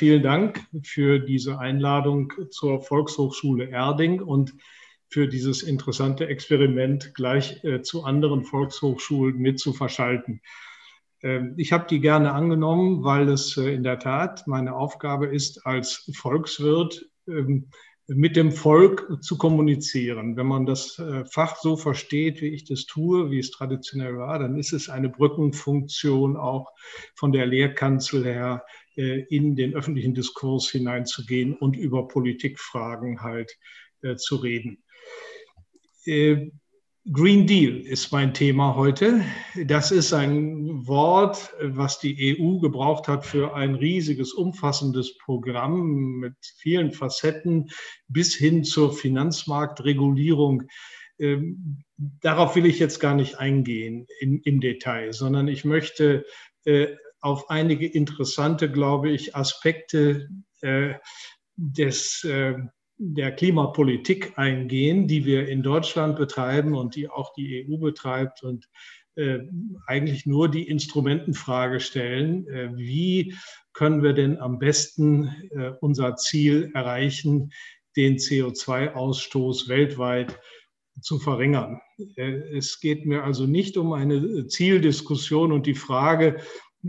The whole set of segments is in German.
Vielen Dank für diese Einladung zur Volkshochschule Erding und für dieses interessante Experiment, gleich zu anderen Volkshochschulen mit zu verschalten. Ich habe die gerne angenommen, weil es in der Tat meine Aufgabe ist, als Volkswirt mit dem Volk zu kommunizieren. Wenn man das Fach so versteht, wie ich das tue, wie es traditionell war, dann ist es eine Brückenfunktion auch von der Lehrkanzel her, in den öffentlichen Diskurs hineinzugehen und über Politikfragen halt zu reden. Green Deal ist mein Thema heute. Das ist ein Wort, was die EU gebraucht hat für ein riesiges, umfassendes Programm mit vielen Facetten bis hin zur Finanzmarktregulierung. Darauf will ich jetzt gar nicht eingehen im Detail, sondern ich möchte auf einige interessante, glaube ich, Aspekte der Klimapolitik eingehen, die wir in Deutschland betreiben und die auch die EU betreibt und eigentlich nur die Instrumentenfrage stellen, wie können wir denn am besten unser Ziel erreichen, den CO2-Ausstoß weltweit zu verringern. Es geht mir also nicht um eine Zieldiskussion und die Frage,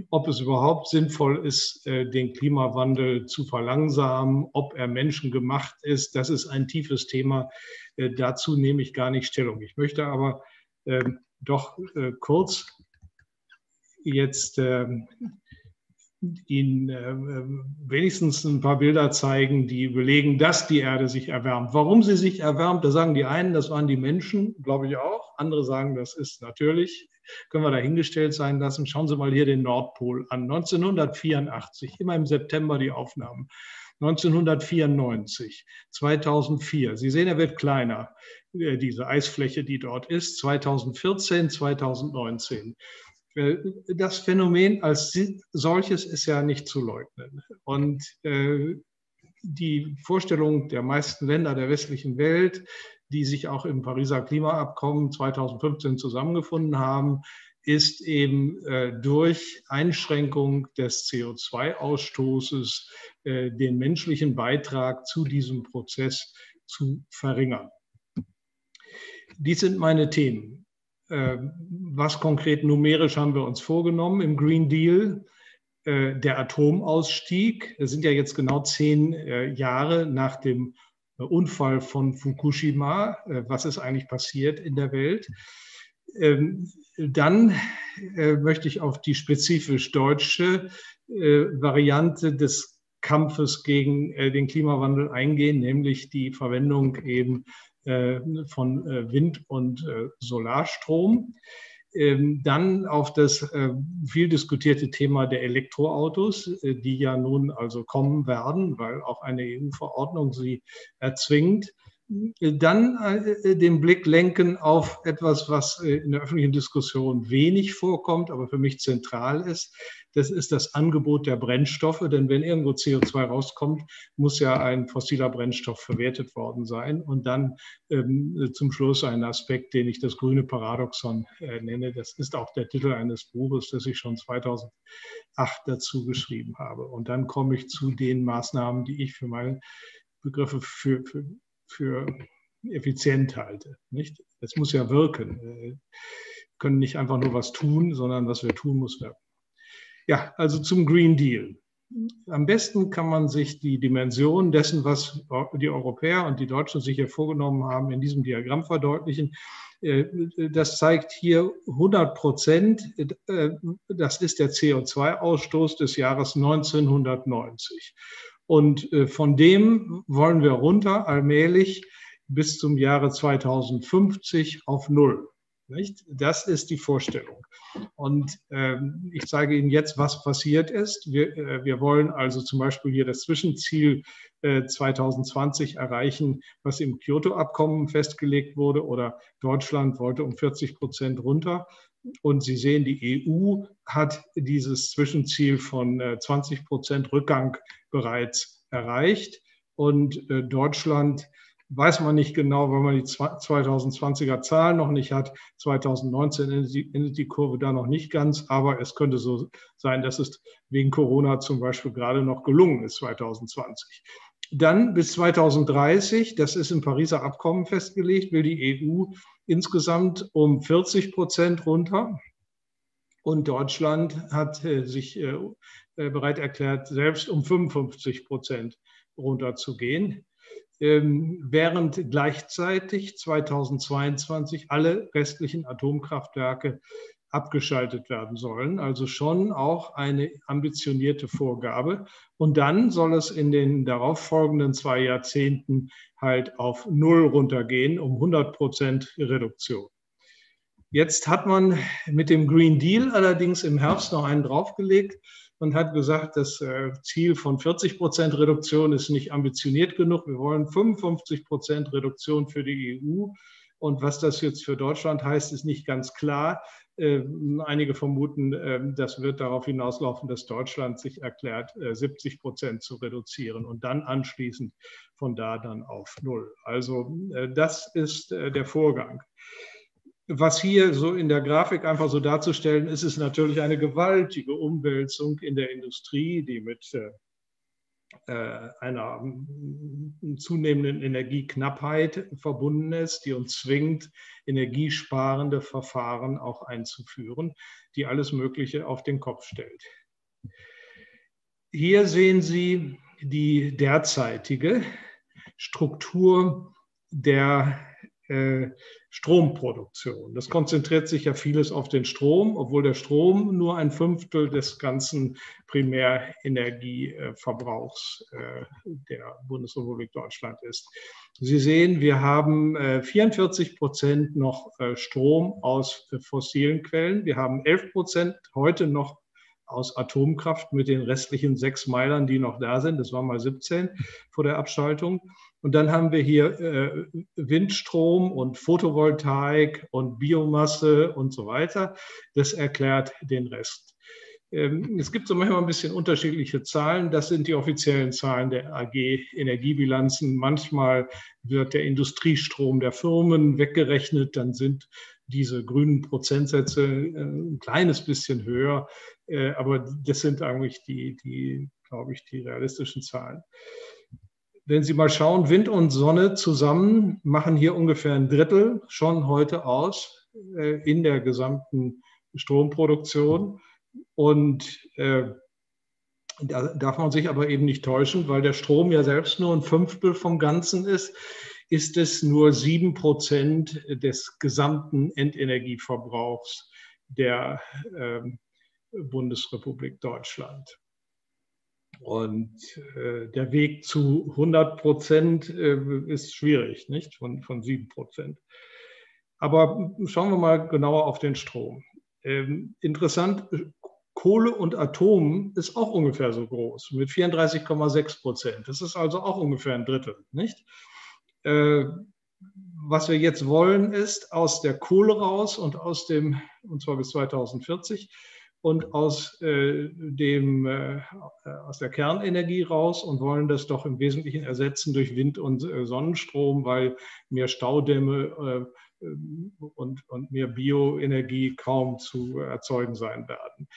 ob es überhaupt sinnvoll ist, den Klimawandel zu verlangsamen, ob er menschengemacht ist. Das ist ein tiefes Thema. Dazu nehme ich gar nicht Stellung. Ich möchte aber doch kurz jetzt Ihnen wenigstens ein paar Bilder zeigen, die belegen, dass die Erde sich erwärmt. Warum sie sich erwärmt, da sagen die einen, das waren die Menschen, glaube ich auch. Andere sagen, das ist natürlich. Können wir dahingestellt sein lassen. Schauen Sie mal hier den Nordpol an. 1984, immer im September die Aufnahmen. 1994, 2004. Sie sehen, er wird kleiner, diese Eisfläche, die dort ist. 2014, 2019. Das Phänomen als solches ist ja nicht zu leugnen. Und die Vorstellung der meisten Länder der westlichen Welt, die sich auch im Pariser Klimaabkommen 2015 zusammengefunden haben, ist eben durch Einschränkung des CO2-Ausstoßes den menschlichen Beitrag zu diesem Prozess zu verringern. Dies sind meine Themen. Was konkret numerisch haben wir uns vorgenommen im Green Deal? Der Atomausstieg, das sind ja jetzt genau 10 Jahre nach dem Unfall von Fukushima, was ist eigentlich passiert in der Welt. Dann möchte ich auf die spezifisch deutsche Variante des Kampfes gegen den Klimawandel eingehen, nämlich die Verwendung eben von Wind- und Solarstrom. Dann auf das viel diskutierte Thema der Elektroautos, die ja nun also kommen werden, weil auch eine EU-Verordnung sie erzwingt. Dann den Blick lenken auf etwas, was in der öffentlichen Diskussion wenig vorkommt, aber für mich zentral ist. Das ist das Angebot der Brennstoffe, denn wenn irgendwo CO2 rauskommt, muss ja ein fossiler Brennstoff verwertet worden sein. Und dann zum Schluss ein Aspekt, den ich das grüne Paradoxon nenne. Das ist auch der Titel eines Buches, das ich schon 2008 dazu geschrieben habe. Und dann komme ich zu den Maßnahmen, die ich für meine Begriffe für effizient halte. Nicht? Es muss ja wirken. Wir können nicht einfach nur was tun, sondern was wir tun, muss wirken. Ja, also zum Green Deal. Am besten kann man sich die Dimension dessen, was die Europäer und die Deutschen sich hier vorgenommen haben, in diesem Diagramm verdeutlichen. Das zeigt hier 100%, das ist der CO2-Ausstoß des Jahres 1990. Und von dem wollen wir runter allmählich bis zum Jahre 2050 auf Null. Nicht? Das ist die Vorstellung. Und ich zeige Ihnen jetzt, was passiert ist. Wir wollen also zum Beispiel hier das Zwischenziel 2020 erreichen, was im Kyoto-Abkommen festgelegt wurde, oder Deutschland wollte um 40% runter. Und Sie sehen, die EU hat dieses Zwischenziel von 20% Rückgang bereits erreicht. Und Deutschland weiß man nicht genau, weil man die 2020er Zahlen noch nicht hat. 2019 endet die Kurve da noch nicht ganz, aber es könnte so sein, dass es wegen Corona zum Beispiel gerade noch gelungen ist, 2020. Dann bis 2030, das ist im Pariser Abkommen festgelegt, will die EU insgesamt um 40% runter. Und Deutschland hat sich bereit erklärt, selbst um 55% runterzugehen, während gleichzeitig 2022 alle restlichen Atomkraftwerke abgeschaltet werden sollen. Also schon auch eine ambitionierte Vorgabe. Und dann soll es in den darauffolgenden 2 Jahrzehnten halt auf 0 runtergehen, um 100% Reduktion. Jetzt hat man mit dem Green Deal allerdings im Herbst noch einen draufgelegt und hat gesagt, das Ziel von 40% Reduktion ist nicht ambitioniert genug. Wir wollen 55% Reduktion für die EU. Und was das jetzt für Deutschland heißt, ist nicht ganz klar. Einige vermuten, das wird darauf hinauslaufen, dass Deutschland sich erklärt, 70% zu reduzieren und dann anschließend von da dann auf 0. Also das ist der Vorgang. Was hier so in der Grafik einfach so darzustellen ist, ist natürlich eine gewaltige Umwälzung in der Industrie, die mit einer zunehmenden Energieknappheit verbunden ist, die uns zwingt, energiesparende Verfahren auch einzuführen, die alles Mögliche auf den Kopf stellt. Hier sehen Sie die derzeitige Struktur der Stromproduktion. Das konzentriert sich ja vieles auf den Strom, obwohl der Strom nur 1/5 des ganzen Primärenergieverbrauchs der Bundesrepublik Deutschland ist. Sie sehen, wir haben 44% noch Strom aus fossilen Quellen. Wir haben 11% heute noch aus Atomkraft mit den restlichen 6 Meilern, die noch da sind. Das waren mal 17 vor der Abschaltung. Und dann haben wir hier Windstrom und Photovoltaik und Biomasse und so weiter. Das erklärt den Rest. Es gibt so manchmal ein bisschen unterschiedliche Zahlen. Das sind die offiziellen Zahlen der AG-Energiebilanzen. Manchmal wird der Industriestrom der Firmen weggerechnet. Dann sind diese grünen Prozentsätze ein kleines bisschen höher. Aber das sind eigentlich die realistischen Zahlen. Wenn Sie mal schauen, Wind und Sonne zusammen machen hier ungefähr 1/3 schon heute aus in der gesamten Stromproduktion. Und da darf man sich aber eben nicht täuschen, weil der Strom ja selbst nur 1/5 vom Ganzen ist, ist es nur 7% des gesamten Endenergieverbrauchs der Bundesrepublik Deutschland. Und der Weg zu 100% ist schwierig, nicht? Von 7%. Aber schauen wir mal genauer auf den Strom. Interessant, Kohle und Atom ist auch ungefähr so groß, mit 34,6%. Das ist also auch ungefähr 1/3, nicht? Was wir jetzt wollen, ist aus der Kohle raus und und zwar bis 2040, und aus der Kernenergie raus und wollen das doch im Wesentlichen ersetzen durch Wind- und Sonnenstrom, weil mehr Staudämme und mehr Bioenergie kaum zu erzeugen sein werden.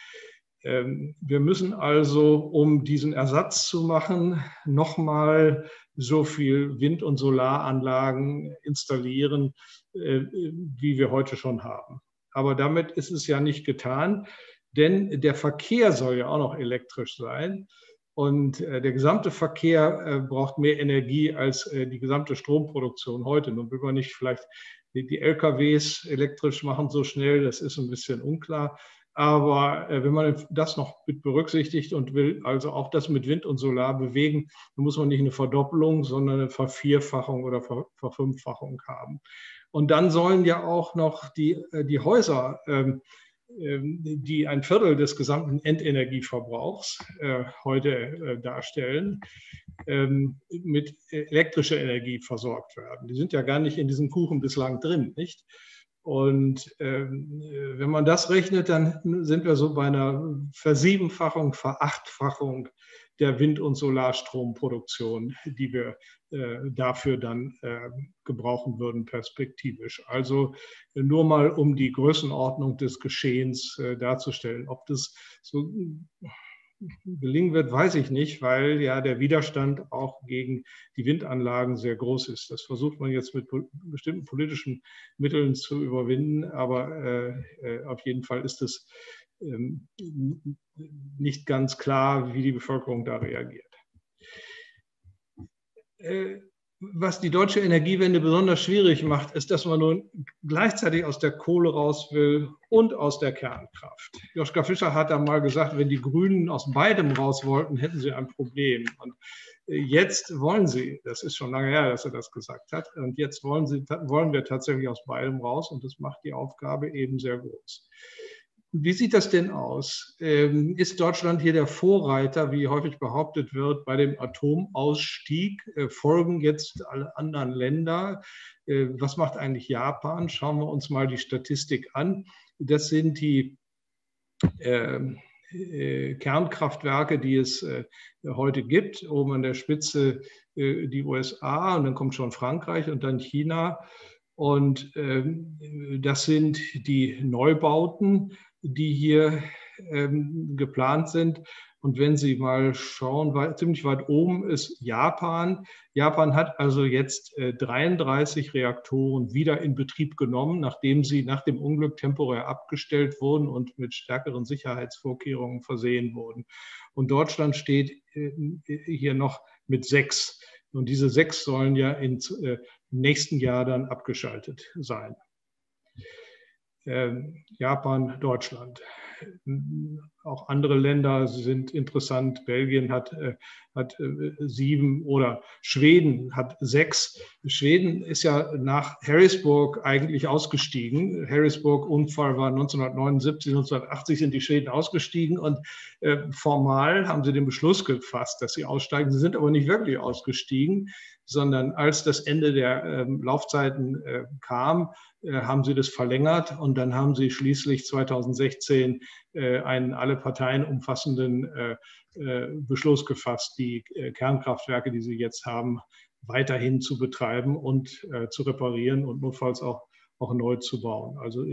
Wir müssen also, um diesen Ersatz zu machen, nochmal so viel Wind- und Solaranlagen installieren, wie wir heute schon haben. Aber damit ist es ja nicht getan. Denn der Verkehr soll ja auch noch elektrisch sein und der gesamte Verkehr braucht mehr Energie als die gesamte Stromproduktion heute. Nun will man nicht vielleicht die LKWs elektrisch machen so schnell, das ist ein bisschen unklar. Aber wenn man das noch mit berücksichtigt und will also auch das mit Wind und Solar bewegen, dann muss man nicht eine Verdoppelung, sondern eine Vervierfachung oder Verfünffachung haben. Und dann sollen ja auch noch die Häuser, die 1/4 des gesamten Endenergieverbrauchs heute darstellen, mit elektrischer Energie versorgt werden. Die sind ja gar nicht in diesem Kuchen bislang drin, nicht? Und wenn man das rechnet, dann sind wir so bei einer Versiebenfachung, Verachtfachung der Wind- und Solarstromproduktion, die wir dafür dann gebrauchen würden perspektivisch. Also nur mal, um die Größenordnung des Geschehens darzustellen. Ob das so gelingen wird, weiß ich nicht, weil ja der Widerstand auch gegen die Windanlagen sehr groß ist. Das versucht man jetzt mit bestimmten politischen Mitteln zu überwinden, aber auf jeden Fall ist es nicht ganz klar, wie die Bevölkerung da reagiert. Was die deutsche Energiewende besonders schwierig macht, ist, dass man nun gleichzeitig aus der Kohle raus will und aus der Kernkraft. Joschka Fischer hat da mal gesagt, wenn die Grünen aus beidem raus wollten, hätten sie ein Problem. Und jetzt wollen sie, das ist schon lange her, dass er das gesagt hat, und jetzt wollen wir tatsächlich aus beidem raus, und das macht die Aufgabe eben sehr groß. Wie sieht das denn aus? Ist Deutschland hier der Vorreiter, wie häufig behauptet wird, bei dem Atomausstieg? Folgen jetzt alle anderen Länder? Was macht eigentlich Japan? Schauen wir uns mal die Statistik an. Das sind die Kernkraftwerke, die es heute gibt. Oben an der Spitze die USA, und dann kommt schon Frankreich und dann China. Und das sind die Neubauten, die hier geplant sind. Und wenn Sie mal schauen, ziemlich weit oben ist Japan. Japan hat also jetzt 33 Reaktoren wieder in Betrieb genommen, nachdem sie nach dem Unglück temporär abgestellt wurden und mit stärkeren Sicherheitsvorkehrungen versehen wurden. Und Deutschland steht hier noch mit 6. Und diese 6 sollen ja im nächsten Jahr dann abgeschaltet sein. Japan, Deutschland. Auch andere Länder sind interessant. Belgien hat 7 oder Schweden hat 6. Schweden ist ja nach Harrisburg eigentlich ausgestiegen. Harrisburg-Unfall war 1979, 1980 sind die Schweden ausgestiegen, und formal haben sie den Beschluss gefasst, dass sie aussteigen. Sie sind aber nicht wirklich ausgestiegen, sondern als das Ende der Laufzeiten kam, haben sie das verlängert, und dann haben sie schließlich 2016 einen alle Parteien umfassenden Beschluss gefasst, die Kernkraftwerke, die sie jetzt haben, weiterhin zu betreiben und zu reparieren und notfalls auch neu zu bauen. Also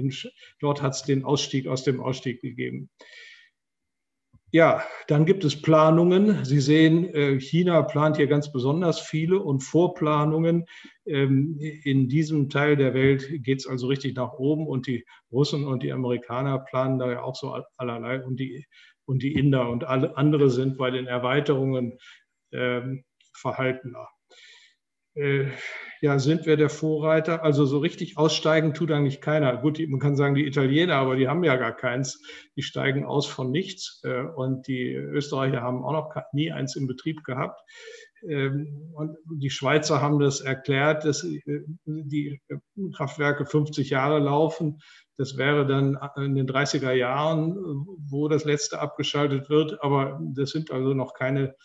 dort hat es den Ausstieg aus dem Ausstieg gegeben. Ja, dann gibt es Planungen. Sie sehen, China plant hier ganz besonders viele, und Vorplanungen. In diesem Teil der Welt geht es also richtig nach oben, und die Russen und die Amerikaner planen da ja auch so allerlei, und die Inder und alle anderen sind bei den Erweiterungen verhaltener. Ja, sind wir der Vorreiter? Also so richtig aussteigen tut eigentlich keiner. Gut, man kann sagen, die Italiener, aber die haben ja gar keins. Die steigen aus von nichts. Und die Österreicher haben auch noch nie eins in Betrieb gehabt. Und die Schweizer haben das erklärt, dass die Kraftwerke 50 Jahre laufen. Das wäre dann in den 30er Jahren, wo das letzte abgeschaltet wird. Aber das sind also noch keine,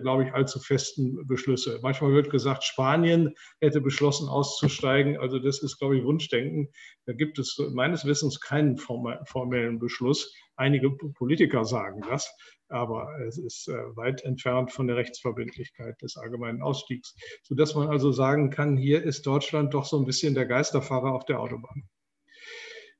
glaube ich, allzu festen Beschlüsse. Manchmal wird gesagt, Spanien hätte beschlossen auszusteigen. Also das ist, glaube ich, Wunschdenken. Da gibt es meines Wissens keinen formellen Beschluss. Einige Politiker sagen das, aber es ist weit entfernt von der Rechtsverbindlichkeit des allgemeinen Ausstiegs, sodass man also sagen kann, hier ist Deutschland doch so ein bisschen der Geisterfahrer auf der Autobahn.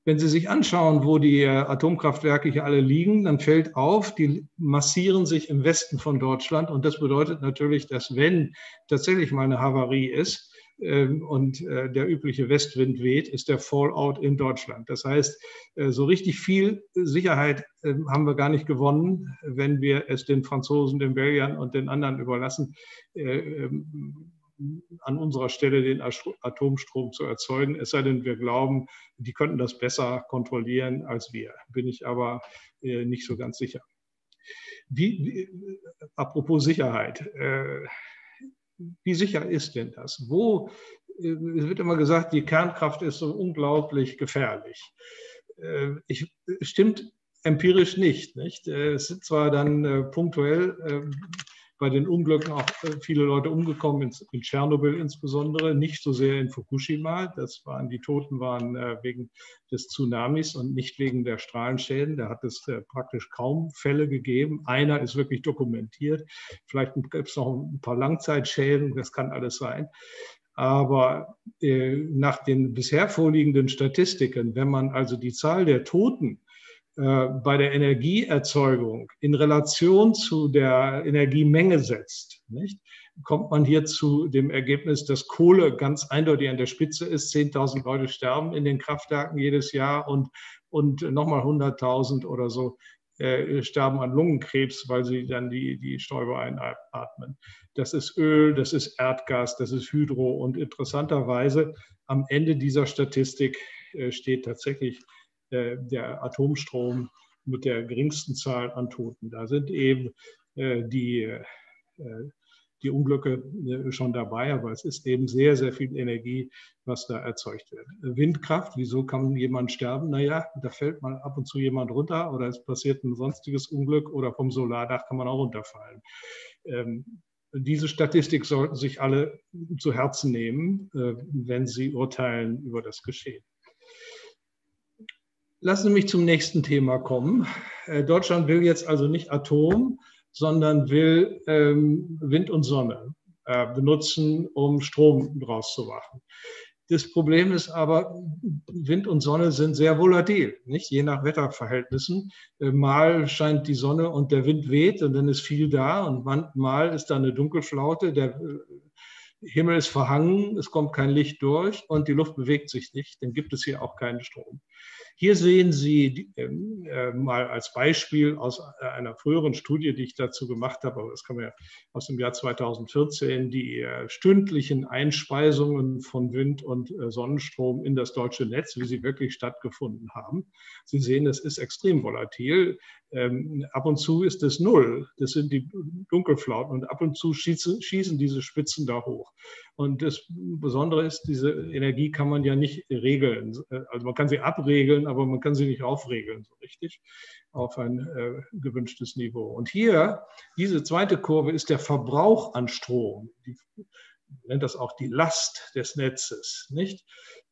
Wenn Sie sich anschauen, wo die Atomkraftwerke hier alle liegen, dann fällt auf, die massieren sich im Westen von Deutschland. Und das bedeutet natürlich, dass wenn tatsächlich mal eine Havarie ist und der übliche Westwind weht, ist der Fallout in Deutschland. Das heißt, so richtig viel Sicherheit haben wir gar nicht gewonnen, wenn wir es den Franzosen, den Belgiern und den anderen überlassen, an unserer Stelle den Atomstrom zu erzeugen, es sei denn, wir glauben, die könnten das besser kontrollieren als wir. Bin ich aber nicht so ganz sicher. Apropos Sicherheit, wie sicher ist denn das? Es wird immer gesagt, die Kernkraft ist so unglaublich gefährlich. Stimmt empirisch nicht. Es sind zwar dann punktuell bei den Unglücken auch viele Leute umgekommen, in Tschernobyl insbesondere, nicht so sehr in Fukushima. Die Toten waren wegen des Tsunamis und nicht wegen der Strahlenschäden. Da hat es praktisch kaum Fälle gegeben. Einer ist wirklich dokumentiert. Vielleicht gibt es noch ein paar Langzeitschäden, das kann alles sein. Aber nach den bisher vorliegenden Statistiken, wenn man also die Zahl der Toten bei der Energieerzeugung in Relation zu der Energiemenge setzt, nicht, kommt man hier zu dem Ergebnis, dass Kohle ganz eindeutig an der Spitze ist. 10.000 Leute sterben in den Kraftwerken jedes Jahr und nochmal 100.000 oder so sterben an Lungenkrebs, weil sie dann die Stäube einatmen. Das ist Öl, das ist Erdgas, das ist Hydro. Und interessanterweise am Ende dieser Statistik steht tatsächlich der Atomstrom mit der geringsten Zahl an Toten. Da sind eben die Unglücke schon dabei, aber es ist eben sehr, sehr viel Energie, was da erzeugt wird. Windkraft, wieso kann jemand sterben? Naja, da fällt mal ab und zu jemand runter oder es passiert ein sonstiges Unglück oder vom Solardach kann man auch runterfallen. Diese Statistik sollten sich alle zu Herzen nehmen, wenn sie urteilen über das Geschehen. Lassen Sie mich zum nächsten Thema kommen. Deutschland will jetzt also nicht Atom, sondern will Wind und Sonne benutzen, um Strom draus zu machen. Das Problem ist aber, Wind und Sonne sind sehr volatil, nicht? Je nach Wetterverhältnissen. Mal scheint die Sonne und der Wind weht und dann ist viel da und mal ist da eine Dunkelflaute, der Himmel ist verhangen, es kommt kein Licht durch und die Luft bewegt sich nicht, dann gibt es hier auch keinen Strom. Hier sehen Sie mal als Beispiel aus einer früheren Studie, die ich dazu gemacht habe, aber das kann man ja aus dem Jahr 2014, die stündlichen Einspeisungen von Wind- und Sonnenstrom in das deutsche Netz, wie sie wirklich stattgefunden haben. Sie sehen, das ist extrem volatil. Ab und zu ist es null, das sind die Dunkelflauten und ab und zu schießen diese Spitzen da hoch. Und das Besondere ist, diese Energie kann man ja nicht regeln. Also man kann sie abregeln, aber man kann sie nicht aufregeln, so richtig, auf ein gewünschtes Niveau. Und hier, diese zweite Kurve ist der Verbrauch an Strom. Man nennt das auch die Last des Netzes, nicht?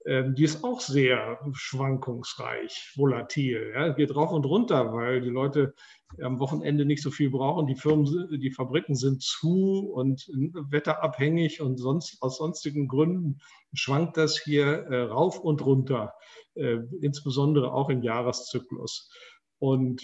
Die ist auch sehr schwankungsreich, volatil. Ja? Geht rauf und runter, weil die Leute am Wochenende nicht so viel brauchen. Die Firmen, die Fabriken sind zu und wetterabhängig und sonst, aus sonstigen Gründen schwankt das hier rauf und runter, insbesondere auch im Jahreszyklus. Und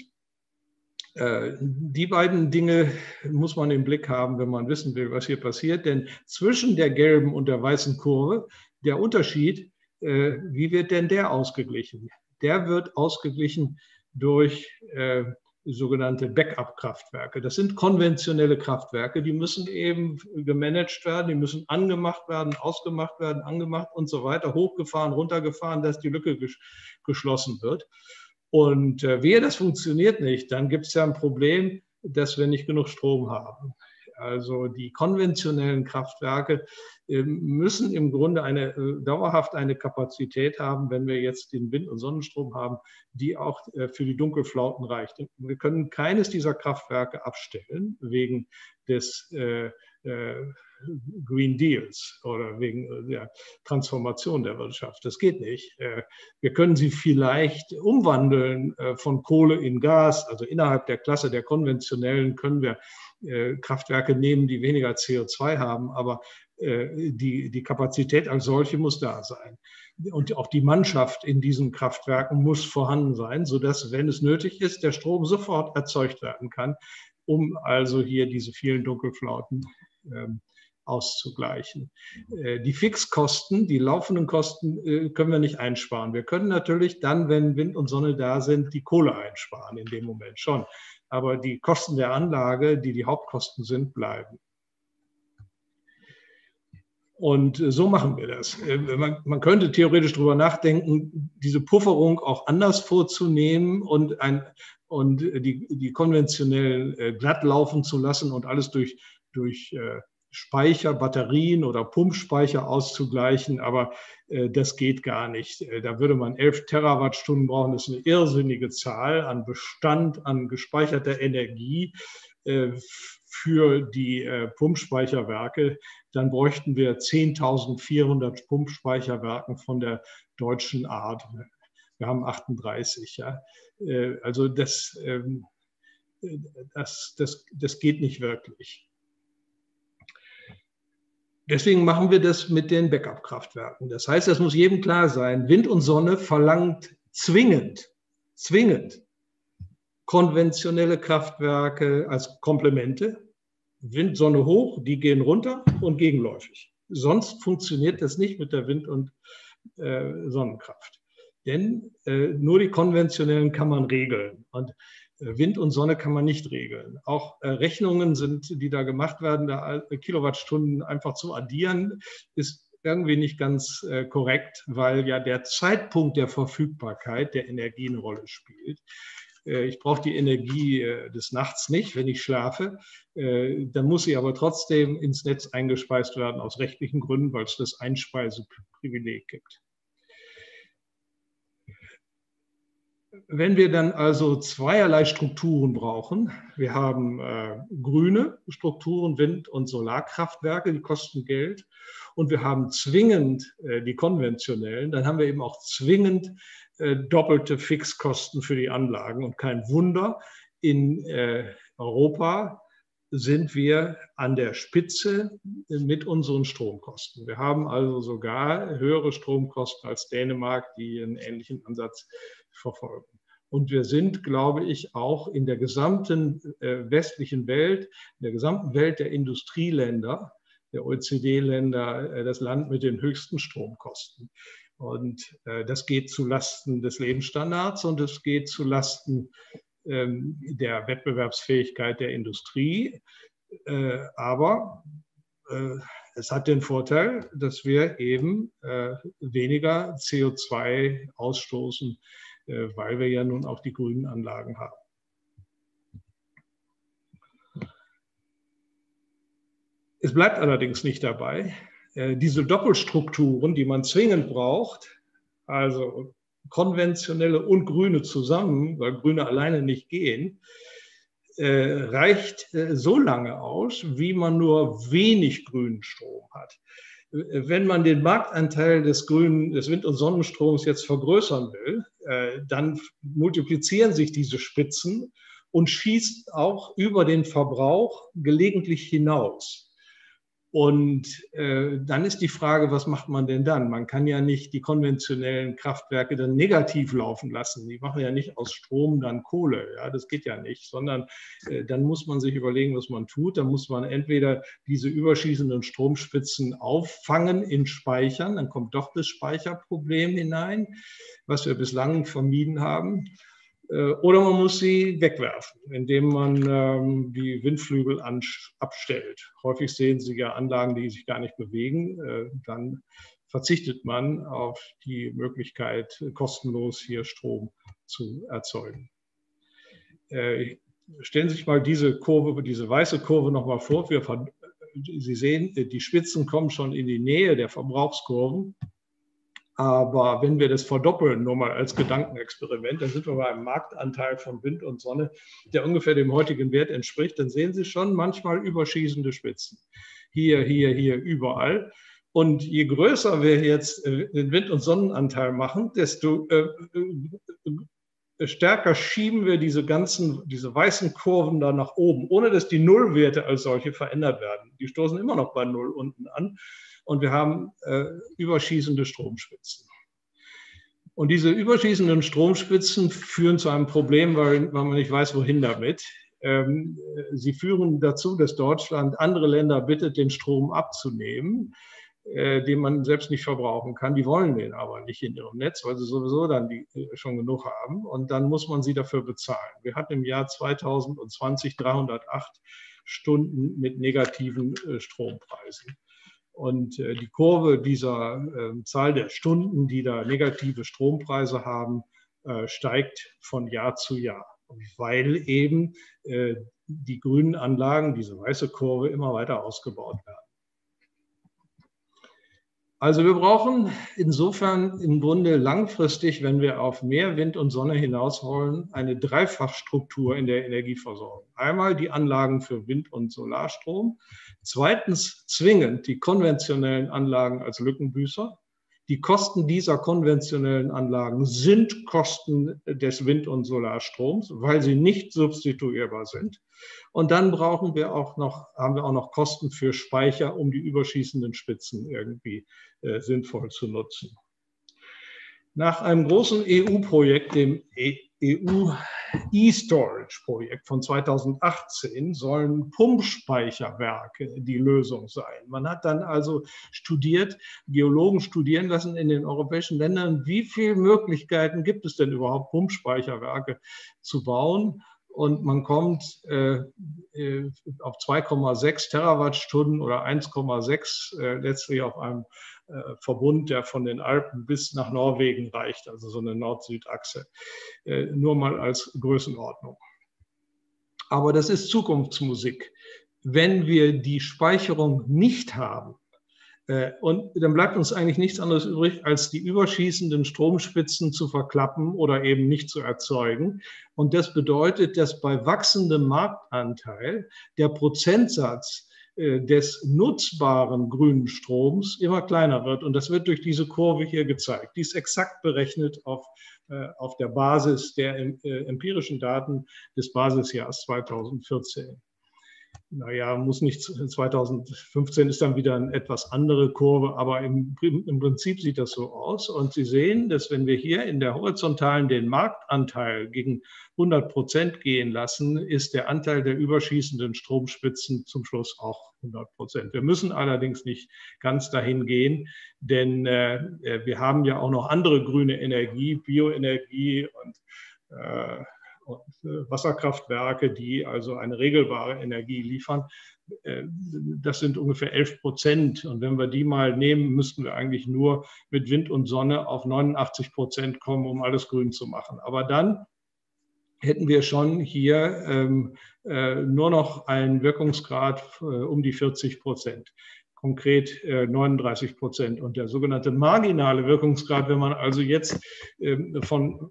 die beiden Dinge muss man im Blick haben, wenn man wissen will, was hier passiert. Denn zwischen der gelben und der weißen Kurve, der Unterschied, wie wird denn der ausgeglichen? Der wird ausgeglichen durch sogenannte Backup-Kraftwerke. Das sind konventionelle Kraftwerke, die müssen eben gemanagt werden, die müssen angemacht werden, ausgemacht werden, angemacht und so weiter, hochgefahren, runtergefahren, dass die Lücke geschlossen wird. Und wehe, das funktioniert nicht, dann gibt es ja ein Problem, dass wir nicht genug Strom haben. Also die konventionellen Kraftwerke müssen im Grunde dauerhaft eine Kapazität haben, wenn wir jetzt den Wind- und Sonnenstrom haben, die auch für die Dunkelflauten reicht. Wir können keines dieser Kraftwerke abstellen wegen des Green Deals oder wegen der Transformation der Wirtschaft. Das geht nicht. Wir können sie vielleicht umwandeln von Kohle in Gas. Also innerhalb der Klasse der konventionellen können wir Kraftwerke nehmen, die weniger CO2 haben. Aber die Kapazität als solche muss da sein. Und auch die Mannschaft in diesen Kraftwerken muss vorhanden sein, sodass, wenn es nötig ist, der Strom sofort erzeugt werden kann, um also hier diese vielen Dunkelflauten auszugleichen. Die Fixkosten, die laufenden Kosten können wir nicht einsparen. Wir können natürlich dann, wenn Wind und Sonne da sind, die Kohle einsparen in dem Moment schon. Aber die Kosten der Anlage, die Hauptkosten sind, bleiben. Und so machen wir das. Man könnte theoretisch darüber nachdenken, diese Pufferung auch anders vorzunehmen und die konventionell glatt laufen zu lassen und alles durch Speicher, Batterien oder Pumpspeicher auszugleichen, aber das geht gar nicht. Da würde man 11 Terawattstunden brauchen, das ist eine irrsinnige Zahl an Bestand, an gespeicherter Energie für die Pumpspeicherwerke, dann bräuchten wir 10.400 Pumpspeicherwerke von der deutschen Art. Wir haben 38. Ja? Also das geht nicht wirklich. Deswegen machen wir das mit den Backup-Kraftwerken. Das heißt, das muss jedem klar sein, Wind und Sonne verlangt zwingend konventionelle Kraftwerke als Komplemente. Wind, Sonne hoch, die gehen runter und gegenläufig. Sonst funktioniert das nicht mit der Wind- und Sonnenkraft. Denn nur die konventionellen kann man regeln. Und Wind und Sonne kann man nicht regeln. Auch Rechnungen sind, die da gemacht werden, da Kilowattstunden einfach zu addieren, ist irgendwie nicht ganz korrekt, weil ja der Zeitpunkt der Verfügbarkeit der Energie eine Rolle spielt. Ich brauche die Energie des Nachts nicht, wenn ich schlafe. Dann muss sie aber trotzdem ins Netz eingespeist werden, aus rechtlichen Gründen, weil es das Einspeiseprivileg gibt. Wenn wir dann also zweierlei Strukturen brauchen, wir haben grüne Strukturen, Wind- und Solarkraftwerke, die kosten Geld, und wir haben zwingend die konventionellen, dann haben wir eben auch zwingend doppelte Fixkosten für die Anlagen. Und kein Wunder, in Europa sind wir an der Spitze mit unseren Stromkosten. Wir haben also sogar höhere Stromkosten als Dänemark, die einen ähnlichen Ansatz verfolgen. Und wir sind, glaube ich, auch in der gesamten westlichen Welt, in der gesamten Welt der Industrieländer, der OECD-Länder, das Land mit den höchsten Stromkosten. Und das geht zu Lasten des Lebensstandards und es geht zu Lasten der Wettbewerbsfähigkeit der Industrie. Aber es hat den Vorteil, dass wir eben weniger CO2 ausstoßen, weil wir ja nun auch die grünen Anlagen haben. Es bleibt allerdings nicht dabei. Diese Doppelstrukturen, die man zwingend braucht, also konventionelle und grüne zusammen, weil grüne alleine nicht gehen, reicht so lange aus, wie man nur wenig grünen Strom hat. Wenn man den Marktanteil des Wind- und Sonnenstroms jetzt vergrößern will, dann multiplizieren sich diese Spitzen und schießt auch über den Verbrauch gelegentlich hinaus. Und dann ist die Frage, was macht man denn dann? Man kann ja nicht die konventionellen Kraftwerke dann negativ laufen lassen. Die machen ja nicht aus Strom dann Kohle. Ja, das geht ja nicht, sondern dann muss man sich überlegen, was man tut. Dann muss man entweder diese überschießenden Stromspitzen auffangen in Speichern. Dann kommt doch das Speicherproblem hinein, was wir bislang vermieden haben. Oder man muss sie wegwerfen, indem man die Windflügel abstellt. Häufig sehen Sie ja Anlagen, die sich gar nicht bewegen. Dann verzichtet man auf die Möglichkeit, kostenlos hier Strom zu erzeugen. Stellen Sie sich mal diese Kurve, diese weiße Kurve nochmal vor. Sie sehen, die Spitzen kommen schon in die Nähe der Verbrauchskurven. Aber wenn wir das verdoppeln, nur mal als Gedankenexperiment, dann sind wir bei einem Marktanteil von Wind und Sonne, der ungefähr dem heutigen Wert entspricht, dann sehen Sie schon manchmal überschießende Spitzen. Hier, hier, hier, überall. Und je größer wir jetzt den Wind- und Sonnenanteil machen, desto stärker schieben wir diese weißen Kurven da nach oben, ohne dass die Nullwerte als solche verändert werden. Die stoßen immer noch bei Null unten an. Und wir haben überschießende Stromspitzen. Und diese überschießenden Stromspitzen führen zu einem Problem, weil man nicht weiß, wohin damit. Sie führen dazu, dass Deutschland andere Länder bittet, den Strom abzunehmen, den man selbst nicht verbrauchen kann. Die wollen den aber nicht in ihrem Netz, weil sie sowieso dann schon genug haben. Und dann muss man sie dafür bezahlen. Wir hatten im Jahr 2020 308 Stunden mit negativen Strompreisen. Und die Kurve dieser Zahl der Stunden, die da negative Strompreise haben, steigt von Jahr zu Jahr, weil eben die grünen Anlagen, diese weiße Kurve, immer weiter ausgebaut werden. Also wir brauchen insofern im Grunde langfristig, wenn wir auf mehr Wind und Sonne hinaus wollen, eine Dreifachstruktur in der Energieversorgung. Einmal die Anlagen für Wind- und Solarstrom, zweitens zwingend die konventionellen Anlagen als Lückenbüßer. Die Kosten dieser konventionellen Anlagen sind Kosten des Wind- und Solarstroms, weil sie nicht substituierbar sind. Und dann brauchen wir auch noch, haben wir auch noch Kosten für Speicher, um die überschießenden Spitzen irgendwie sinnvoll zu nutzen. Nach einem großen EU-Projekt, dem EU E-Storage-Projekt von 2018, sollen Pumpspeicherwerke die Lösung sein. Man hat dann also studiert, Geologen studieren lassen in den europäischen Ländern, wie viele Möglichkeiten gibt es denn überhaupt, Pumpspeicherwerke zu bauen. Und man kommt auf 2,6 Terawattstunden oder 1,6 letztlich auf einem Verbund, der von den Alpen bis nach Norwegen reicht, also so eine Nord-Süd-Achse, nur mal als Größenordnung. Aber das ist Zukunftsmusik. Wenn wir die Speicherung nicht haben, und dann bleibt uns eigentlich nichts anderes übrig, als die überschießenden Stromspitzen zu verklappen oder eben nicht zu erzeugen. Und das bedeutet, dass bei wachsendem Marktanteil der Prozentsatz des nutzbaren grünen Stroms immer kleiner wird. Und das wird durch diese Kurve hier gezeigt. Die ist exakt berechnet auf der Basis der empirischen Daten des Basisjahrs 2014. Naja, muss nicht, 2015 ist dann wieder eine etwas andere Kurve, aber im Prinzip sieht das so aus. Und Sie sehen, dass wenn wir hier in der horizontalen den Marktanteil gegen 100% gehen lassen, ist der Anteil der überschießenden Stromspitzen zum Schluss auch 100%. Wir müssen allerdings nicht ganz dahin gehen, denn wir haben ja auch noch andere grüne Energie, Bioenergie und Wasserkraftwerke, die also eine regelbare Energie liefern. Das sind ungefähr 11%. Und wenn wir die mal nehmen, müssten wir eigentlich nur mit Wind und Sonne auf 89% kommen, um alles grün zu machen. Aber dann hätten wir schon hier nur noch einen Wirkungsgrad um die 40%. Konkret 39%. Und der sogenannte marginale Wirkungsgrad, wenn man also jetzt von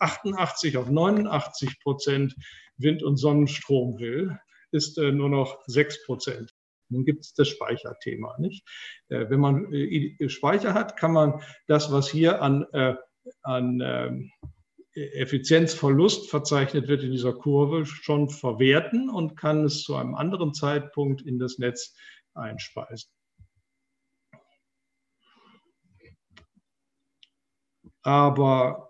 88 auf 89% Wind- und Sonnenstrom will, ist nur noch 6%. Nun gibt es das Speicherthema, nicht? Wenn man Speicher hat, kann man das, was hier an Effizienzverlust verzeichnet wird in dieser Kurve, schon verwerten und kann es zu einem anderen Zeitpunkt in das Netz einspeisen. Aber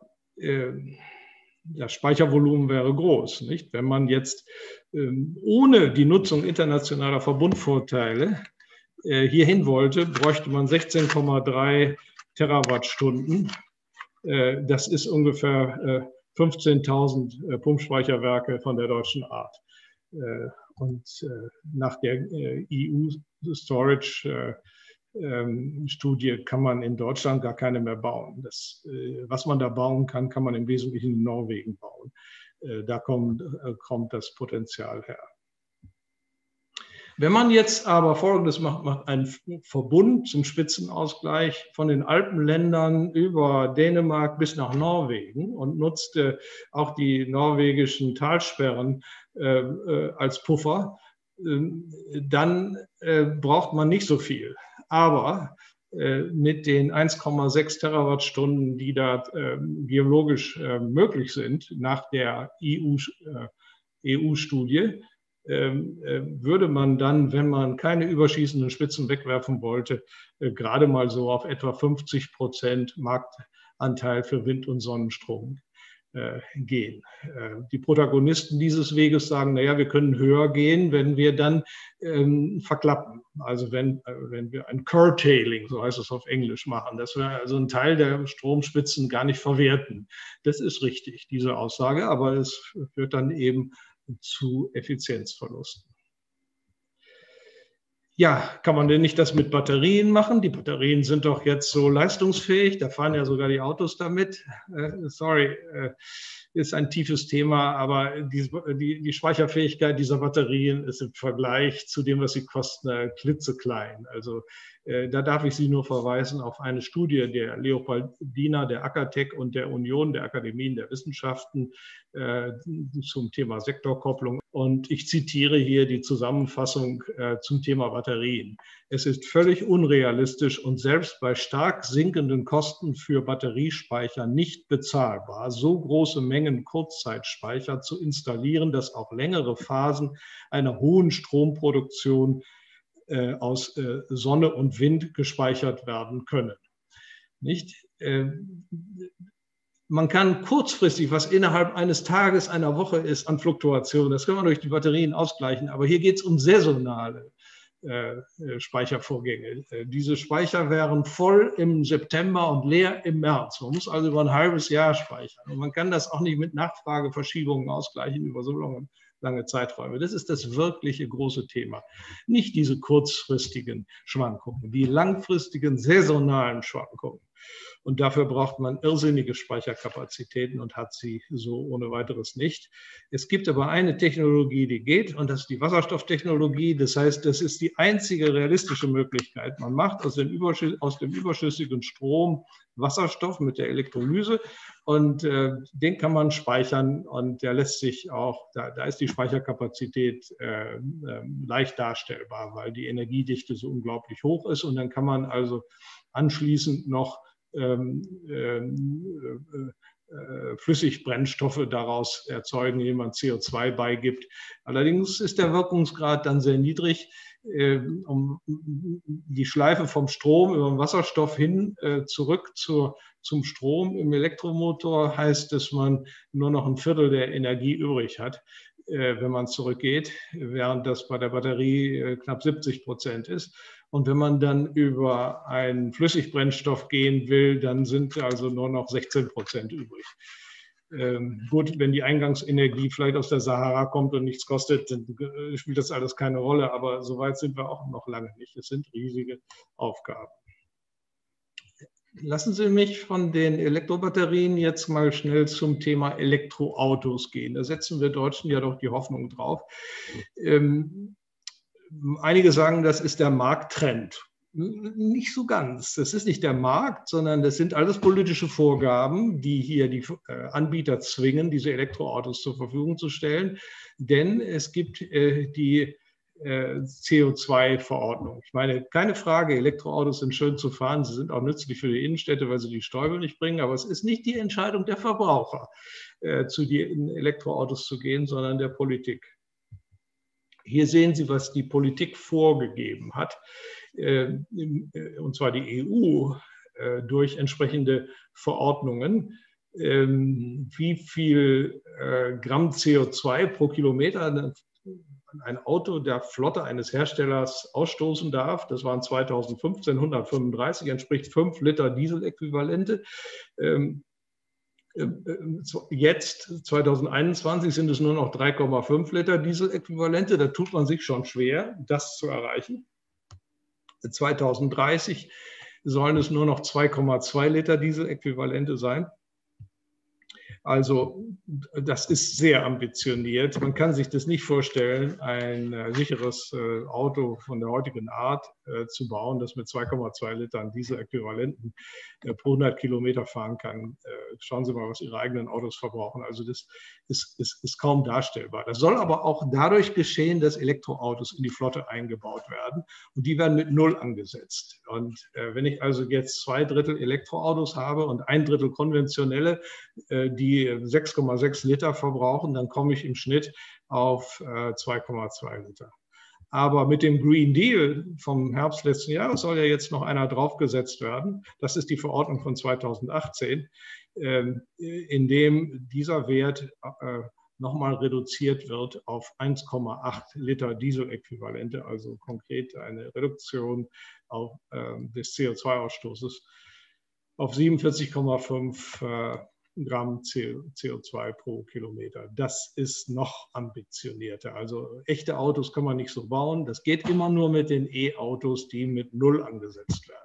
das Speichervolumen wäre groß, nicht? Wenn man jetzt ohne die Nutzung internationaler Verbundvorteile hierhin wollte, bräuchte man 16,3 Terawattstunden. Das ist ungefähr 15.000 Pumpspeicherwerke von der deutschen Art. Und nach der EU-Storage-Studie kann man in Deutschland gar keine mehr bauen. Was man da bauen kann man im Wesentlichen in Norwegen bauen. Da kommt das Potenzial her. Wenn man jetzt aber Folgendes macht einen Verbund zum Spitzenausgleich von den Alpenländern über Dänemark bis nach Norwegen und nutzt auch die norwegischen Talsperren als Puffer, dann braucht man nicht so viel. Aber mit den 1,6 Terawattstunden, die da geologisch möglich sind nach der EU-Studie, würde man dann, wenn man keine überschießenden Spitzen wegwerfen wollte, gerade mal so auf etwa 50% Marktanteil für Wind- und Sonnenstrom gehen. Die Protagonisten dieses Weges sagen, naja, wir können höher gehen, wenn wir dann verklappen. Also wenn wir ein Curtailing, so heißt es auf Englisch, machen, dass wir also einen Teil der Stromspitzen gar nicht verwerten. Das ist richtig, diese Aussage, aber es führt dann eben zu Effizienzverlusten. Ja, kann man denn nicht das mit Batterien machen? Die Batterien sind doch jetzt so leistungsfähig, da fahren ja sogar die Autos damit. Ist ein tiefes Thema, aber die Speicherfähigkeit dieser Batterien ist im Vergleich zu dem, was sie kosten, klitzeklein. Also da darf ich Sie nur verweisen auf eine Studie der Leopoldina, der Acatec und der Union der Akademien der Wissenschaften zum Thema Sektorkopplung. Und ich zitiere hier die Zusammenfassung zum Thema Batterien. Es ist völlig unrealistisch und selbst bei stark sinkenden Kosten für Batteriespeicher nicht bezahlbar, so große Mengen Kurzzeitspeicher zu installieren, dass auch längere Phasen einer hohen Stromproduktion aus Sonne und Wind gespeichert werden können. Nicht? Man kann kurzfristig, was innerhalb eines Tages, einer Woche ist, an Fluktuationen, das kann man durch die Batterien ausgleichen, aber hier geht es um saisonale Speichervorgänge. Diese Speicher wären voll im September und leer im März. Man muss also über ein halbes Jahr speichern. Und man kann das auch nicht mit Nachfrageverschiebungen ausgleichen über so lange Zeiträume. Das ist das wirkliche große Thema. Nicht diese kurzfristigen Schwankungen, die langfristigen saisonalen Schwankungen. Und dafür braucht man irrsinnige Speicherkapazitäten und hat sie so ohne weiteres nicht. Es gibt aber eine Technologie, die geht, und das ist die Wasserstofftechnologie. Das heißt, das ist die einzige realistische Möglichkeit. Man macht aus dem überschüssigen Strom Wasserstoff mit der Elektrolyse und den kann man speichern und der lässt sich auch, da ist die Speicherkapazität leicht darstellbar, weil die Energiedichte so unglaublich hoch ist und dann kann man also anschließend noch Flüssigbrennstoffe daraus erzeugen, indem man CO2 beigibt. Allerdings ist der Wirkungsgrad dann sehr niedrig. Um die Schleife vom Strom über den Wasserstoff hin zurück zum Strom im Elektromotor heißt, dass man nur noch ein Viertel der Energie übrig hat, wenn man zurückgeht, während das bei der Batterie knapp 70% ist. Und wenn man dann über einen Flüssigbrennstoff gehen will, dann sind also nur noch 16% übrig. Gut, wenn die Eingangsenergie vielleicht aus der Sahara kommt und nichts kostet, dann spielt das alles keine Rolle. Aber so weit sind wir auch noch lange nicht. Es sind riesige Aufgaben. Lassen Sie mich von den Elektrobatterien jetzt mal schnell zum Thema Elektroautos gehen. Da setzen wir Deutschen ja doch die Hoffnung drauf. Einige sagen, das ist der Markttrend. Nicht so ganz. Das ist nicht der Markt, sondern das sind alles politische Vorgaben, die hier die Anbieter zwingen, diese Elektroautos zur Verfügung zu stellen. Denn es gibt die CO2-Verordnung. Ich meine, keine Frage, Elektroautos sind schön zu fahren, sie sind auch nützlich für die Innenstädte, weil sie die Stäube nicht bringen, aber es ist nicht die Entscheidung der Verbraucher, zu den Elektroautos zu gehen, sondern der Politik. Hier sehen Sie, was die Politik vorgegeben hat, und zwar die EU durch entsprechende Verordnungen, wie viel Gramm CO2 pro Kilometer ein Auto der Flotte eines Herstellers ausstoßen darf. Das waren 2015 135, entspricht 5 Liter Dieseläquivalente. Jetzt, 2021, sind es nur noch 3,5 Liter Dieseläquivalente. Da tut man sich schon schwer, das zu erreichen. 2030 sollen es nur noch 2,2 Liter Dieseläquivalente sein. Also das ist sehr ambitioniert. Man kann sich das nicht vorstellen, ein sicheres Auto von der heutigen Art zu bauen, das mit 2,2 Litern Dieseläquivalenten pro 100 Kilometer fahren kann. Schauen Sie mal, was Ihre eigenen Autos verbrauchen. Also das ist kaum darstellbar. Das soll aber auch dadurch geschehen, dass Elektroautos in die Flotte eingebaut werden. Und die werden mit 0 angesetzt. Und wenn ich also jetzt 2 Drittel Elektroautos habe und 1 Drittel konventionelle, die 6,6 Liter verbrauchen, dann komme ich im Schnitt auf 2,2 Liter. Aber mit dem Green Deal vom Herbst letzten Jahres soll ja jetzt noch einer draufgesetzt werden. Das ist die Verordnung von 2018, in dem dieser Wert nochmal reduziert wird auf 1,8 Liter Dieseläquivalente, also konkret eine Reduktion des CO2-Ausstoßes auf 47,5 Gramm CO2 pro Kilometer. Das ist noch ambitionierter. Also echte Autos kann man nicht so bauen. Das geht immer nur mit den E-Autos, die mit Null angesetzt werden.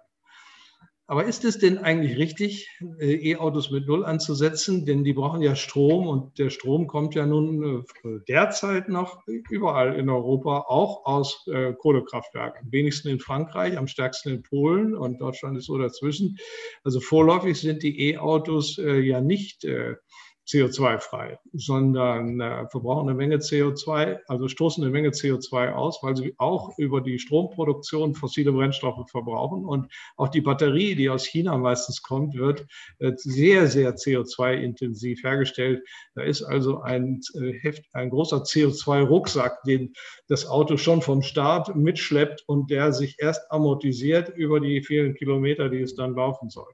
Aber ist es denn eigentlich richtig, E-Autos mit Null anzusetzen? Denn die brauchen ja Strom und der Strom kommt ja nun derzeit noch überall in Europa, auch aus Kohlekraftwerken. Am wenigsten in Frankreich, am stärksten in Polen und Deutschland ist so dazwischen. Also vorläufig sind die E-Autos ja nicht CO2-frei, sondern verbrauchen eine Menge CO2, also stoßen eine Menge CO2 aus, weil sie auch über die Stromproduktion fossile Brennstoffe verbrauchen. Und auch die Batterie, die aus China meistens kommt, wird sehr, sehr CO2-intensiv hergestellt. Da ist also ein großer CO2-Rucksack, den das Auto schon vom Start mitschleppt und der sich erst amortisiert über die vielen Kilometer, die es dann laufen soll.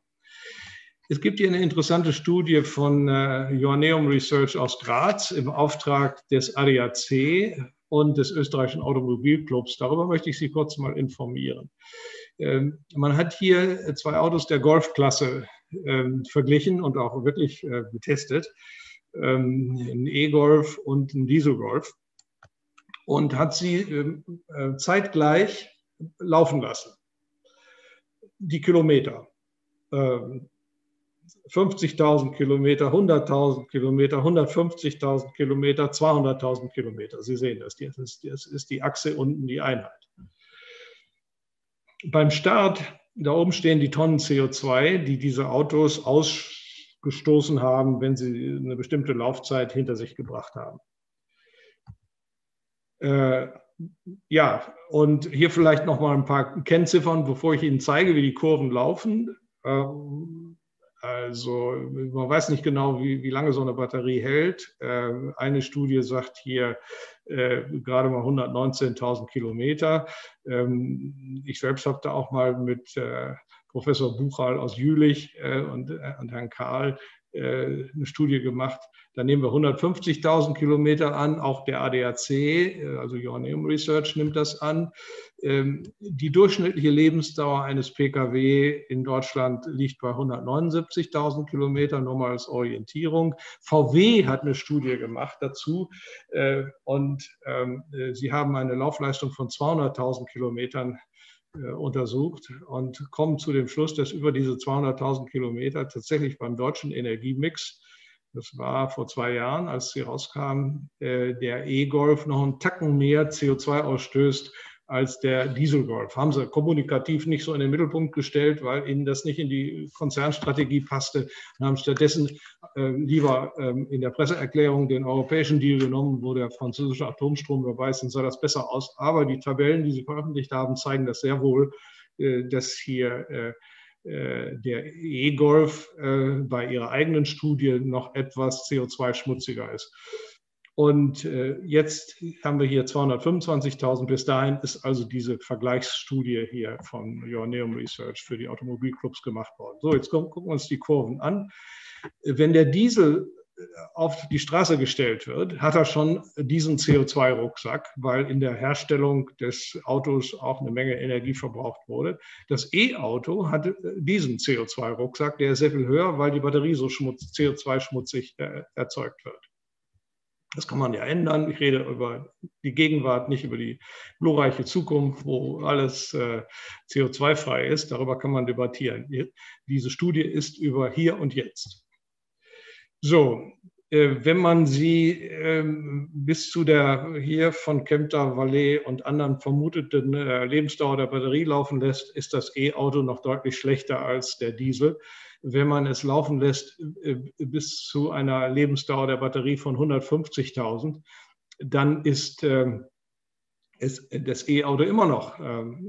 Es gibt hier eine interessante Studie von Joanneum Research aus Graz im Auftrag des ADAC und des österreichischen Automobilclubs. Darüber möchte ich Sie kurz mal informieren. Man hat hier zwei Autos der Golf-Klasse verglichen und auch wirklich getestet, einen E-Golf und einen Diesel-Golf, und hat sie zeitgleich laufen lassen. Die Kilometer. 50.000 Kilometer, 100.000 Kilometer, 150.000 Kilometer, 200.000 Kilometer. Sie sehen das, das ist die Achse unten, die Einheit. Beim Start, da oben stehen die Tonnen CO2, die diese Autos ausgestoßen haben, wenn sie eine bestimmte Laufzeit hinter sich gebracht haben. Ja, und hier vielleicht noch mal ein paar Kennziffern, bevor ich Ihnen zeige, wie die Kurven laufen. Also man weiß nicht genau, wie lange so eine Batterie hält. Eine Studie sagt hier gerade mal 119.000 Kilometer. Ich selbst habe da auch mal mit Professor Buchal aus Jülich und Herrn Kahl eine Studie gemacht. Da nehmen wir 150.000 Kilometer an, auch der ADAC, also Joanneum Research, nimmt das an. Die durchschnittliche Lebensdauer eines Pkw in Deutschland liegt bei 179.000 Kilometer, nur mal als Orientierung. VW hat eine Studie gemacht dazu und sie haben eine Laufleistung von 200.000 Kilometern untersucht und kommen zu dem Schluss, dass über diese 200.000 Kilometer tatsächlich beim deutschen Energiemix, das war vor 2 Jahren, als sie rauskamen, der E-Golf noch einen Tacken mehr CO2 ausstößt als der Diesel-Golf. Haben sie kommunikativ nicht so in den Mittelpunkt gestellt, weil ihnen das nicht in die Konzernstrategie passte und haben stattdessen lieber in der Presseerklärung den europäischen Deal genommen, wo der französische Atomstrom beweist, dann sah das besser aus. Aber die Tabellen, die sie veröffentlicht haben, zeigen das sehr wohl, dass hier der E-Golf bei ihrer eigenen Studie noch etwas CO2-schmutziger ist. Und jetzt haben wir hier 225.000. Bis dahin ist also diese Vergleichsstudie hier von Joanneum Research für die Automobilclubs gemacht worden. So, jetzt gucken wir uns die Kurven an. Wenn der Diesel auf die Straße gestellt wird, hat er schon diesen CO2-Rucksack, weil in der Herstellung des Autos auch eine Menge Energie verbraucht wurde. Das E-Auto hat diesen CO2-Rucksack, der ist sehr viel höher, weil die Batterie so CO2-schmutzig erzeugt wird. Das kann man ja ändern. Ich rede über die Gegenwart, nicht über die glorreiche Zukunft, wo alles CO2-frei ist. Darüber kann man debattieren. Diese Studie ist über hier und jetzt. So, wenn man sie bis zu der hier von Kempter, Vallée und anderen vermuteten Lebensdauer der Batterie laufen lässt, ist das E-Auto noch deutlich schlechter als der Diesel. Wenn man es laufen lässt bis zu einer Lebensdauer der Batterie von 150.000, dann ist das E-Auto immer noch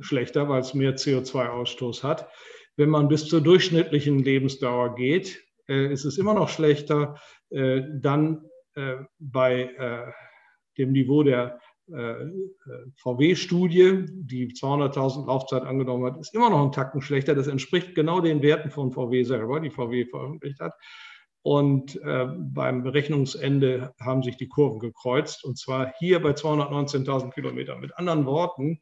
schlechter, weil es mehr CO2-Ausstoß hat. Wenn man bis zur durchschnittlichen Lebensdauer geht, ist es immer noch schlechter, dann bei dem Niveau der VW-Studie, die 200.000 Laufzeit angenommen hat, ist immer noch ein Tacken schlechter. Das entspricht genau den Werten von VW selber, die VW veröffentlicht hat. Und beim Berechnungsende haben sich die Kurven gekreuzt, und zwar hier bei 219.000 Kilometern. Mit anderen Worten,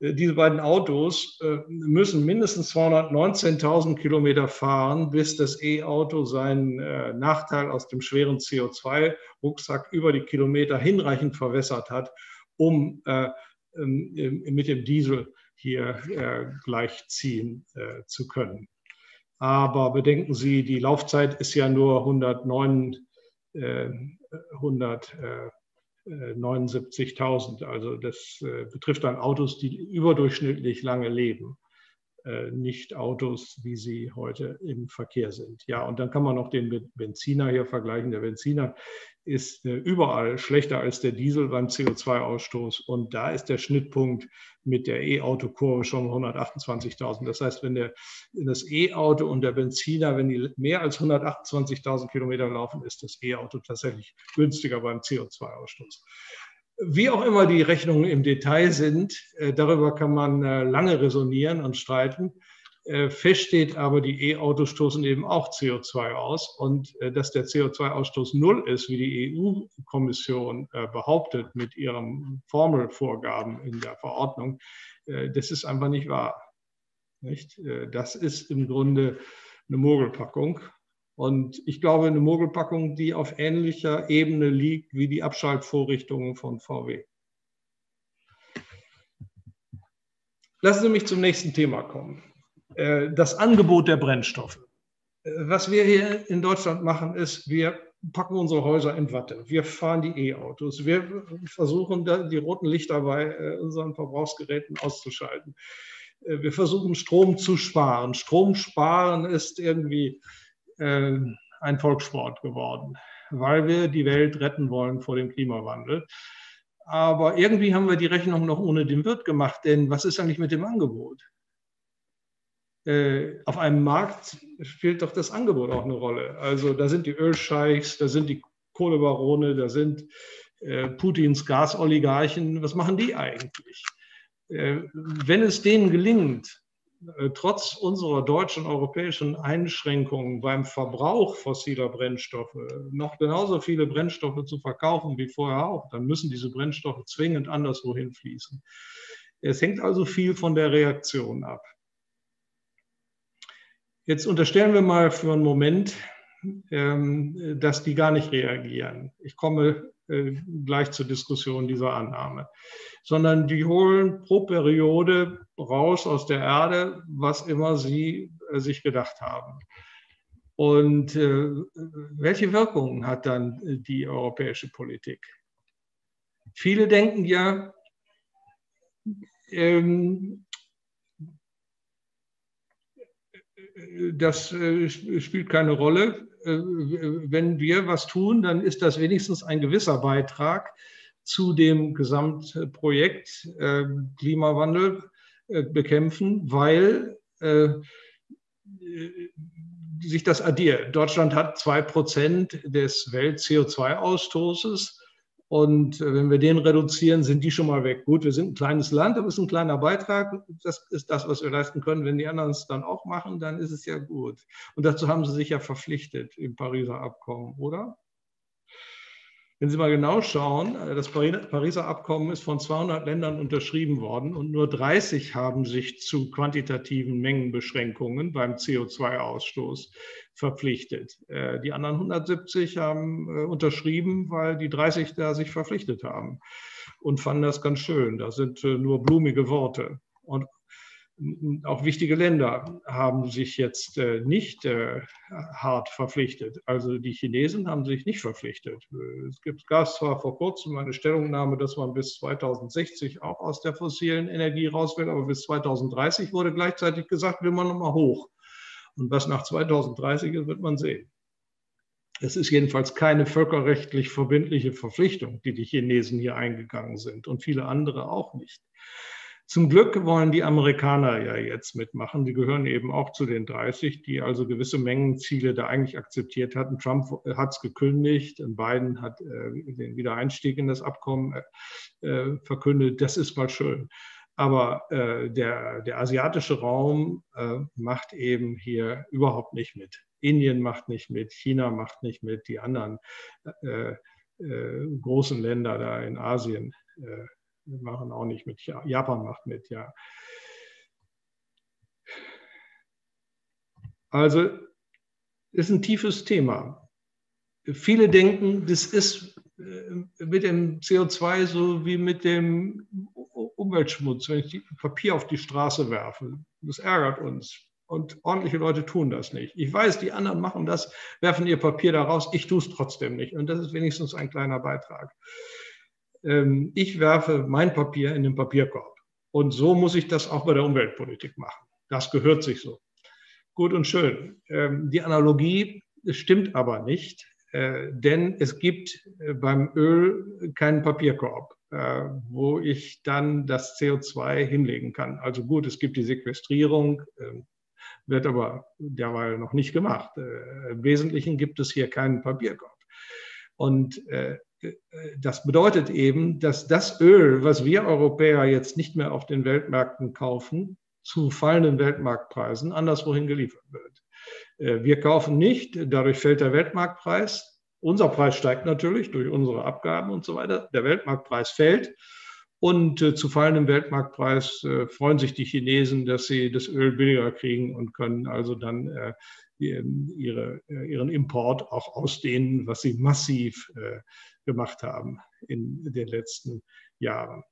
diese beiden Autos müssen mindestens 219.000 Kilometer fahren, bis das E-Auto seinen Nachteil aus dem schweren CO2-Rucksack über die Kilometer hinreichend verwässert hat, um mit dem Diesel hier gleich ziehen zu können. Aber bedenken Sie, die Laufzeit ist ja nur 179.000. Also das betrifft dann Autos, die überdurchschnittlich lange leben, nicht Autos, wie sie heute im Verkehr sind. Ja, und dann kann man noch den Benziner hier vergleichen. Der Benziner ist überall schlechter als der Diesel beim CO2-Ausstoß. Und da ist der Schnittpunkt mit der E-Auto-Kurve schon 128.000. Das heißt, wenn das E-Auto und der Benziner, wenn die mehr als 128.000 Kilometer laufen, ist das E-Auto tatsächlich günstiger beim CO2-Ausstoß. Wie auch immer die Rechnungen im Detail sind, darüber kann man lange resonieren und streiten. Fest steht aber, die E-Autos stoßen eben auch CO2 aus. Und dass der CO2-Ausstoß null ist, wie die EU-Kommission behauptet mit ihren Formelvorgaben in der Verordnung, das ist einfach nicht wahr. Nicht? Das ist im Grunde eine Mogelpackung. Und ich glaube, eine Mogelpackung, die auf ähnlicher Ebene liegt wie die Abschaltvorrichtungen von VW. Lassen Sie mich zum nächsten Thema kommen. Das Angebot der Brennstoffe. Was wir hier in Deutschland machen, ist, wir packen unsere Häuser in Watte. Wir fahren die E-Autos. Wir versuchen, die roten Lichter bei unseren Verbrauchsgeräten auszuschalten. Wir versuchen, Strom zu sparen. Strom sparen ist irgendwie ein Volkssport geworden, weil wir die Welt retten wollen vor dem Klimawandel. Aber irgendwie haben wir die Rechnung noch ohne den Wirt gemacht, denn was ist eigentlich mit dem Angebot? Auf einem Markt spielt doch das Angebot auch eine Rolle. Also da sind die Ölscheichs, da sind die Kohlebarone, da sind Putins Gasoligarchen. Was machen die eigentlich? Wenn es denen gelingt, trotz unserer deutschen und europäischen Einschränkungen beim Verbrauch fossiler Brennstoffe noch genauso viele Brennstoffe zu verkaufen wie vorher auch, dann müssen diese Brennstoffe zwingend anderswohin fließen. Es hängt also viel von der Reaktion ab. Jetzt unterstellen wir mal für einen Moment, dass die gar nicht reagieren. Ich komme gleich zur Diskussion dieser Annahme. Sondern die holen pro Periode raus aus der Erde, was immer sie sich gedacht haben. Und welche Wirkungen hat dann die europäische Politik? Viele denken ja, das spielt keine Rolle. Wenn wir was tun, dann ist das wenigstens ein gewisser Beitrag zu dem Gesamtprojekt Klimawandel bekämpfen, weil sich das addiert. Deutschland hat 2% des Welt-CO2-Ausstoßes. Und wenn wir den reduzieren, sind die schon mal weg. Gut, wir sind ein kleines Land, aber es ist ein kleiner Beitrag. Das ist das, was wir leisten können. Wenn die anderen es dann auch machen, dann ist es ja gut. Und dazu haben sie sich ja verpflichtet im Pariser Abkommen, oder? Wenn Sie mal genau schauen, das Pariser Abkommen ist von 200 Ländern unterschrieben worden und nur 30 haben sich zu quantitativen Mengenbeschränkungen beim CO2-Ausstoß verpflichtet. Die anderen 170 haben unterschrieben, weil die 30 da sich verpflichtet haben und fanden das ganz schön. Das sind nur blumige Worte. Und auch wichtige Länder haben sich jetzt nicht hart verpflichtet. Also die Chinesen haben sich nicht verpflichtet. Es gab zwar vor kurzem eine Stellungnahme, dass man bis 2060 auch aus der fossilen Energie raus will, aber bis 2030 wurde gleichzeitig gesagt, will man nochmal hoch. Und was nach 2030 ist, wird man sehen. Es ist jedenfalls keine völkerrechtlich verbindliche Verpflichtung, die die Chinesen hier eingegangen sind und viele andere auch nicht. Zum Glück wollen die Amerikaner ja jetzt mitmachen. Die gehören eben auch zu den 30, die also gewisse Mengenziele da eigentlich akzeptiert hatten. Trump hat es gekündigt und Biden hat den Wiedereinstieg in das Abkommen verkündet. Das ist mal schön. Aber der asiatische Raum macht eben hier überhaupt nicht mit. Indien macht nicht mit, China macht nicht mit, die anderen großen Länder da in Asien Wir machen auch nicht mit. Japan macht mit, ja. Also, ist ein tiefes Thema. Viele denken, das ist mit dem CO2 so wie mit dem Umweltschmutz, wenn ich Papier auf die Straße werfe. Das ärgert uns. Und ordentliche Leute tun das nicht. Ich weiß, die anderen machen das, werfen ihr Papier da raus. Ich tue es trotzdem nicht. Und das ist wenigstens ein kleiner Beitrag. Ich werfe mein Papier in den Papierkorb. Und so muss ich das auch bei der Umweltpolitik machen. Das gehört sich so. Gut und schön. Die Analogie stimmt aber nicht, denn es gibt beim Öl keinen Papierkorb, wo ich dann das CO2 hinlegen kann. Also gut, es gibt die Sequestrierung, wird aber derweil noch nicht gemacht. Im Wesentlichen gibt es hier keinen Papierkorb. Und das bedeutet eben, dass das Öl, was wir Europäer jetzt nicht mehr auf den Weltmärkten kaufen, zu fallenden Weltmarktpreisen anderswohin geliefert wird. Wir kaufen nicht, dadurch fällt der Weltmarktpreis. Unser Preis steigt natürlich durch unsere Abgaben und so weiter. Der Weltmarktpreis fällt und zu fallendem Weltmarktpreis freuen sich die Chinesen, dass sie das Öl billiger kriegen und können also dann ihren Import auch ausdehnen, was sie massiv gemacht haben in den letzten Jahren.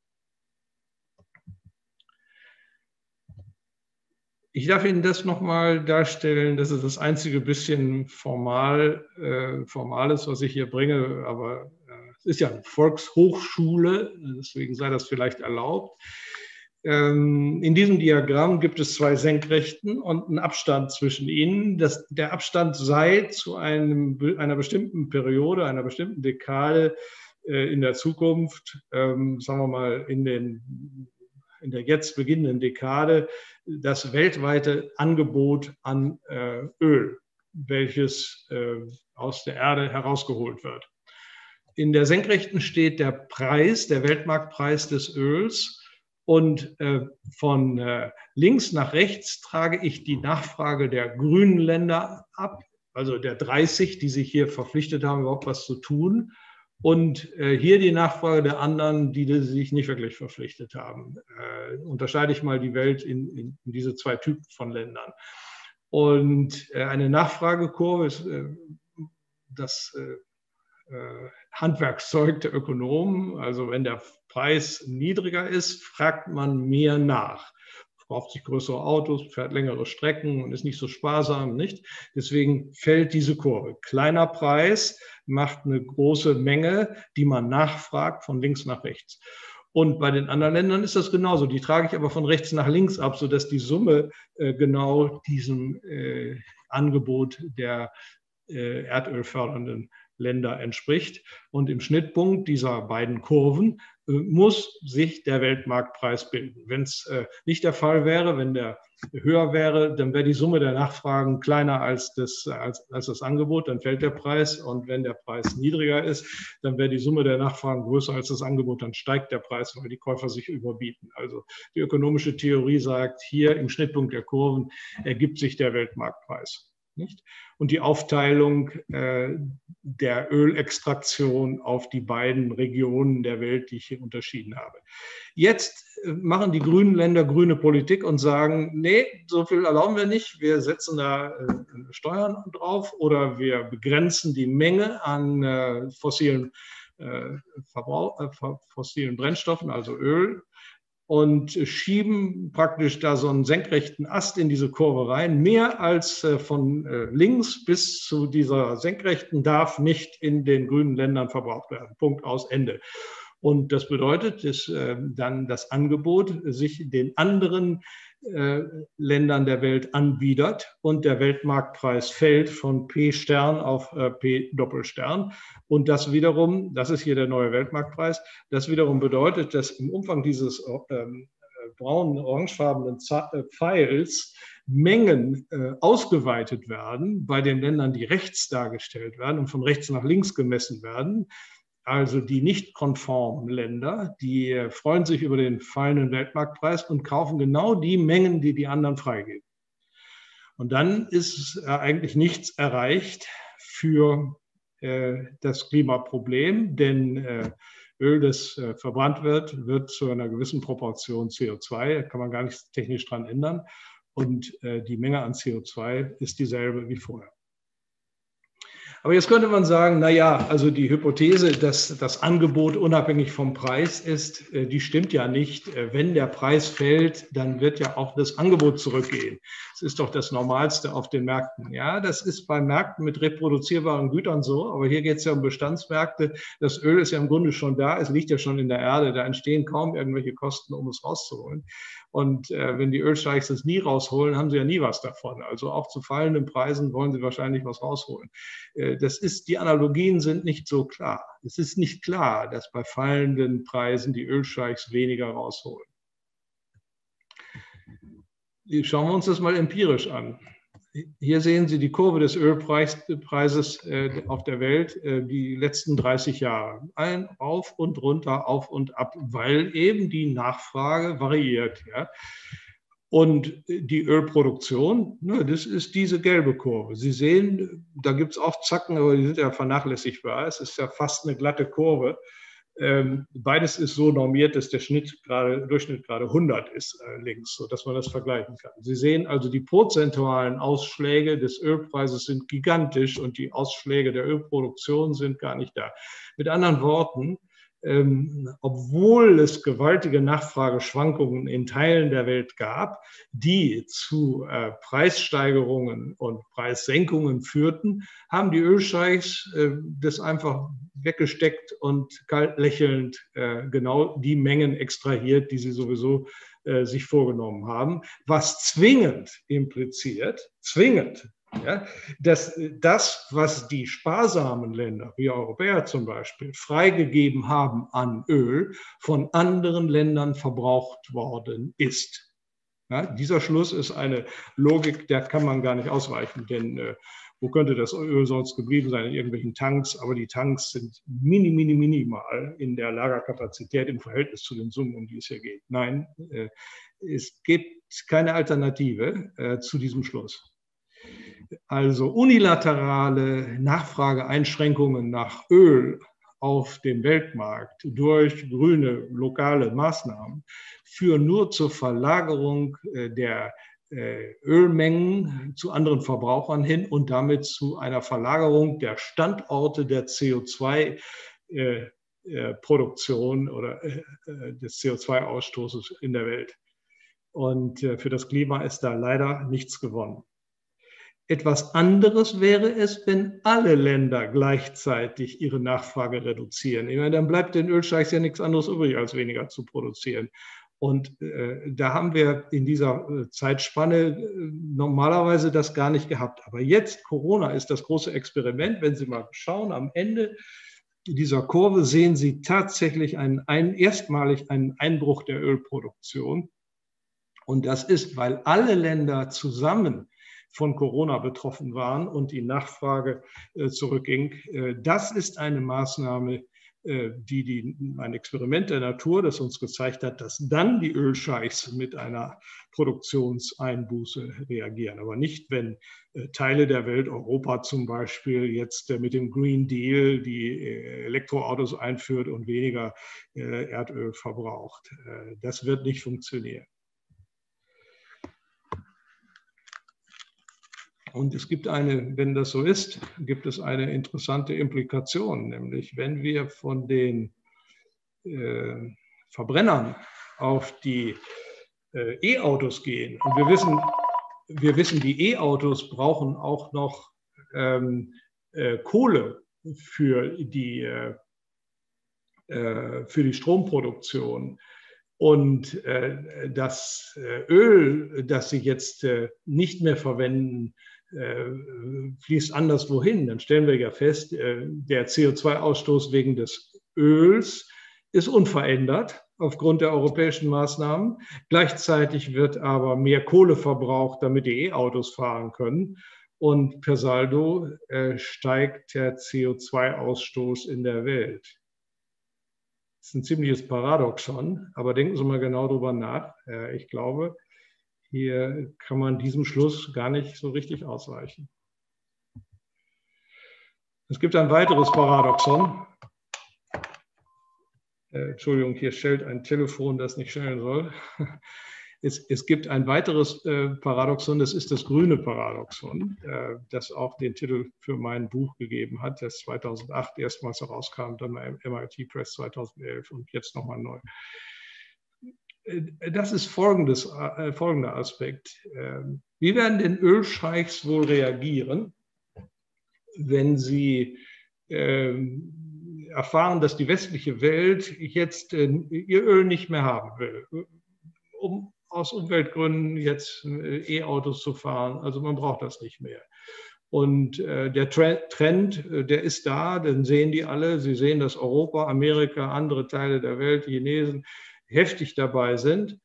Ich darf Ihnen das nochmal darstellen, das ist das einzige bisschen Formales, was ich hier bringe, aber es ist ja eine Volkshochschule, deswegen sei das vielleicht erlaubt. In diesem Diagramm gibt es zwei Senkrechten und einen Abstand zwischen ihnen. Der Abstand sei zu einer bestimmten Periode, einer bestimmten Dekade in der Zukunft, sagen wir mal in der jetzt beginnenden Dekade, das weltweite Angebot an Öl, welches aus der Erde herausgeholt wird. In der Senkrechten steht der Preis, der Weltmarktpreis des Öls. Und von links nach rechts trage ich die Nachfrage der grünen Länder ab, also der 30, die sich hier verpflichtet haben, überhaupt was zu tun. Und hier die Nachfrage der anderen, die sich nicht wirklich verpflichtet haben. Unterscheide ich mal die Welt in diese zwei Typen von Ländern. Und eine Nachfragekurve ist das Handwerkszeug der Ökonomen. Also wenn der Preis niedriger ist, fragt man mehr nach. Braucht sich größere Autos, fährt längere Strecken und ist nicht so sparsam, nicht? Deswegen fällt diese Kurve. Kleiner Preis macht eine große Menge, die man nachfragt, von links nach rechts. Und bei den anderen Ländern ist das genauso. Die trage ich aber von rechts nach links ab, sodass die Summe genau diesem Angebot der erdölfördernden Länder entspricht. Und im Schnittpunkt dieser beiden Kurven muss sich der Weltmarktpreis bilden. Wenn es nicht der Fall wäre, wenn der höher wäre, dann wäre die Summe der Nachfragen kleiner als das Angebot, dann fällt der Preis. Und wenn der Preis niedriger ist, dann wäre die Summe der Nachfragen größer als das Angebot, dann steigt der Preis, weil die Käufer sich überbieten. Also die ökonomische Theorie sagt, hier im Schnittpunkt der Kurven ergibt sich der Weltmarktpreis. Nicht? Und die Aufteilung der Ölextraktion auf die beiden Regionen der Welt, die ich hier unterschieden habe. Jetzt machen die grünen Länder grüne Politik und sagen, nee, so viel erlauben wir nicht, wir setzen da Steuern drauf oder wir begrenzen die Menge an fossilen Brennstoffen, also Öl. Und schieben praktisch da so einen senkrechten Ast in diese Kurve rein. Mehr als von links bis zu dieser Senkrechten darf nicht in den grünen Ländern verbraucht werden. Punkt, aus, Ende. Und das bedeutet, dass dann das Angebot sich den anderen Ländern der Welt anbietet und der Weltmarktpreis fällt von P-Stern auf P-Doppelstern. Und das wiederum, das ist hier der neue Weltmarktpreis, das wiederum bedeutet, dass im Umfang dieses braunen, orangefarbenen Pfeils Mengen ausgeweitet werden bei den Ländern, die rechts dargestellt werden und von rechts nach links gemessen werden. Also die nicht konformen Länder, die freuen sich über den fallenden Weltmarktpreis und kaufen genau die Mengen, die die anderen freigeben. Und dann ist eigentlich nichts erreicht für das Klimaproblem, denn Öl, das verbrannt wird, wird zu einer gewissen Proportion CO2. Da kann man gar nichts technisch dran ändern. Und die Menge an CO2 ist dieselbe wie vorher. Aber jetzt könnte man sagen, naja, also die Hypothese, dass das Angebot unabhängig vom Preis ist, die stimmt ja nicht. Wenn der Preis fällt, dann wird ja auch das Angebot zurückgehen. Das ist doch das Normalste auf den Märkten. Ja, das ist bei Märkten mit reproduzierbaren Gütern so, aber hier geht es ja um Bestandsmärkte. Das Öl ist ja im Grunde schon da, es liegt ja schon in der Erde, da entstehen kaum irgendwelche Kosten, um es rauszuholen. Und wenn die Ölstreichs es nie rausholen, haben sie ja nie was davon. Also auch zu fallenden Preisen wollen sie wahrscheinlich was rausholen. Die Analogien sind nicht so klar. Es ist nicht klar, dass bei fallenden Preisen die Ölscheichs weniger rausholen. Schauen wir uns das mal empirisch an. Hier sehen Sie die Kurve des Ölpreises auf der Welt, die letzten 30 Jahre. Ein auf und runter, auf und ab, weil eben die Nachfrage variiert. Ja. Und die Ölproduktion, das ist diese gelbe Kurve. Sie sehen, da gibt es auch Zacken, aber die sind ja vernachlässigbar. Es ist ja fast eine glatte Kurve. Beides ist so normiert, dass der Durchschnitt gerade 100 ist links, sodass man das vergleichen kann. Sie sehen also, die prozentualen Ausschläge des Ölpreises sind gigantisch und die Ausschläge der Ölproduktion sind gar nicht da. Mit anderen Worten, obwohl es gewaltige Nachfrageschwankungen in Teilen der Welt gab, die zu Preissteigerungen und Preissenkungen führten, haben die Ölscheichs das einfach weggesteckt und kalt lächelnd genau die Mengen extrahiert, die sie sowieso sich vorgenommen haben, was zwingend impliziert, ja, dass das, was die sparsamen Länder, wie Europäer zum Beispiel, freigegeben haben an Öl, von anderen Ländern verbraucht worden ist. Ja, dieser Schluss ist eine Logik, der kann man gar nicht ausweichen, denn wo könnte das Öl sonst geblieben sein? In irgendwelchen Tanks, aber die Tanks sind minimal in der Lagerkapazität im Verhältnis zu den Summen, um die es hier geht. Nein, es gibt keine Alternative zu diesem Schluss. Also unilaterale Nachfrageeinschränkungen nach Öl auf dem Weltmarkt durch grüne lokale Maßnahmen führen nur zur Verlagerung der Ölmengen zu anderen Verbrauchern hin und damit zu einer Verlagerung der Standorte der CO2-Produktion oder des CO2-Ausstoßes in der Welt. Und für das Klima ist da leider nichts gewonnen. Etwas anderes wäre es, wenn alle Länder gleichzeitig ihre Nachfrage reduzieren. Ich meine, dann bleibt den Ölscheichs ja nichts anderes übrig, als weniger zu produzieren. Und da haben wir in dieser Zeitspanne normalerweise das gar nicht gehabt. Aber jetzt, Corona ist das große Experiment. Wenn Sie mal schauen, am Ende dieser Kurve sehen Sie tatsächlich erstmalig einen Einbruch der Ölproduktion. Und das ist, weil alle Länder zusammen von Corona betroffen waren und die Nachfrage zurückging. Das ist eine Maßnahme, ein Experiment der Natur, das uns gezeigt hat, dass dann die Ölscheichs mit einer Produktionseinbuße reagieren. Aber nicht, wenn Teile der Welt, Europa zum Beispiel, jetzt mit dem Green Deal die Elektroautos einführt und weniger Erdöl verbraucht. Das wird nicht funktionieren. Und es gibt wenn das so ist, gibt es eine interessante Implikation, nämlich wenn wir von den Verbrennern auf die E-Autos gehen. Und wir wissen, die E-Autos brauchen auch noch Kohle für die Stromproduktion. Und das Öl, das sie jetzt nicht mehr verwenden, fließt anderswo hin. Dann stellen wir ja fest, der CO2-Ausstoß wegen des Öls ist unverändert aufgrund der europäischen Maßnahmen. Gleichzeitig wird aber mehr Kohle verbraucht, damit die E-Autos fahren können. Und per Saldo steigt der CO2-Ausstoß in der Welt. Das ist ein ziemliches Paradoxon, aber denken Sie mal genau darüber nach. Ich glaube, hier kann man diesem Schluss gar nicht so richtig ausweichen. Es gibt ein weiteres Paradoxon. Entschuldigung, hier schellt ein Telefon, das nicht schellen soll. Es gibt ein weiteres Paradoxon, das ist das grüne Paradoxon, das auch den Titel für mein Buch gegeben hat, das 2008 erstmals herauskam, dann beim MIT Press 2011 und jetzt nochmal neu. Das ist folgender Aspekt. Wie werden denn Ölscheichs wohl reagieren, wenn sie erfahren, dass die westliche Welt jetzt ihr Öl nicht mehr haben will, um aus Umweltgründen jetzt E-Autos zu fahren? Also man braucht das nicht mehr. Und der Trend, der ist da, den sehen die alle. Sie sehen, dass Europa, Amerika, andere Teile der Welt, Chinesen, heftig dabei sind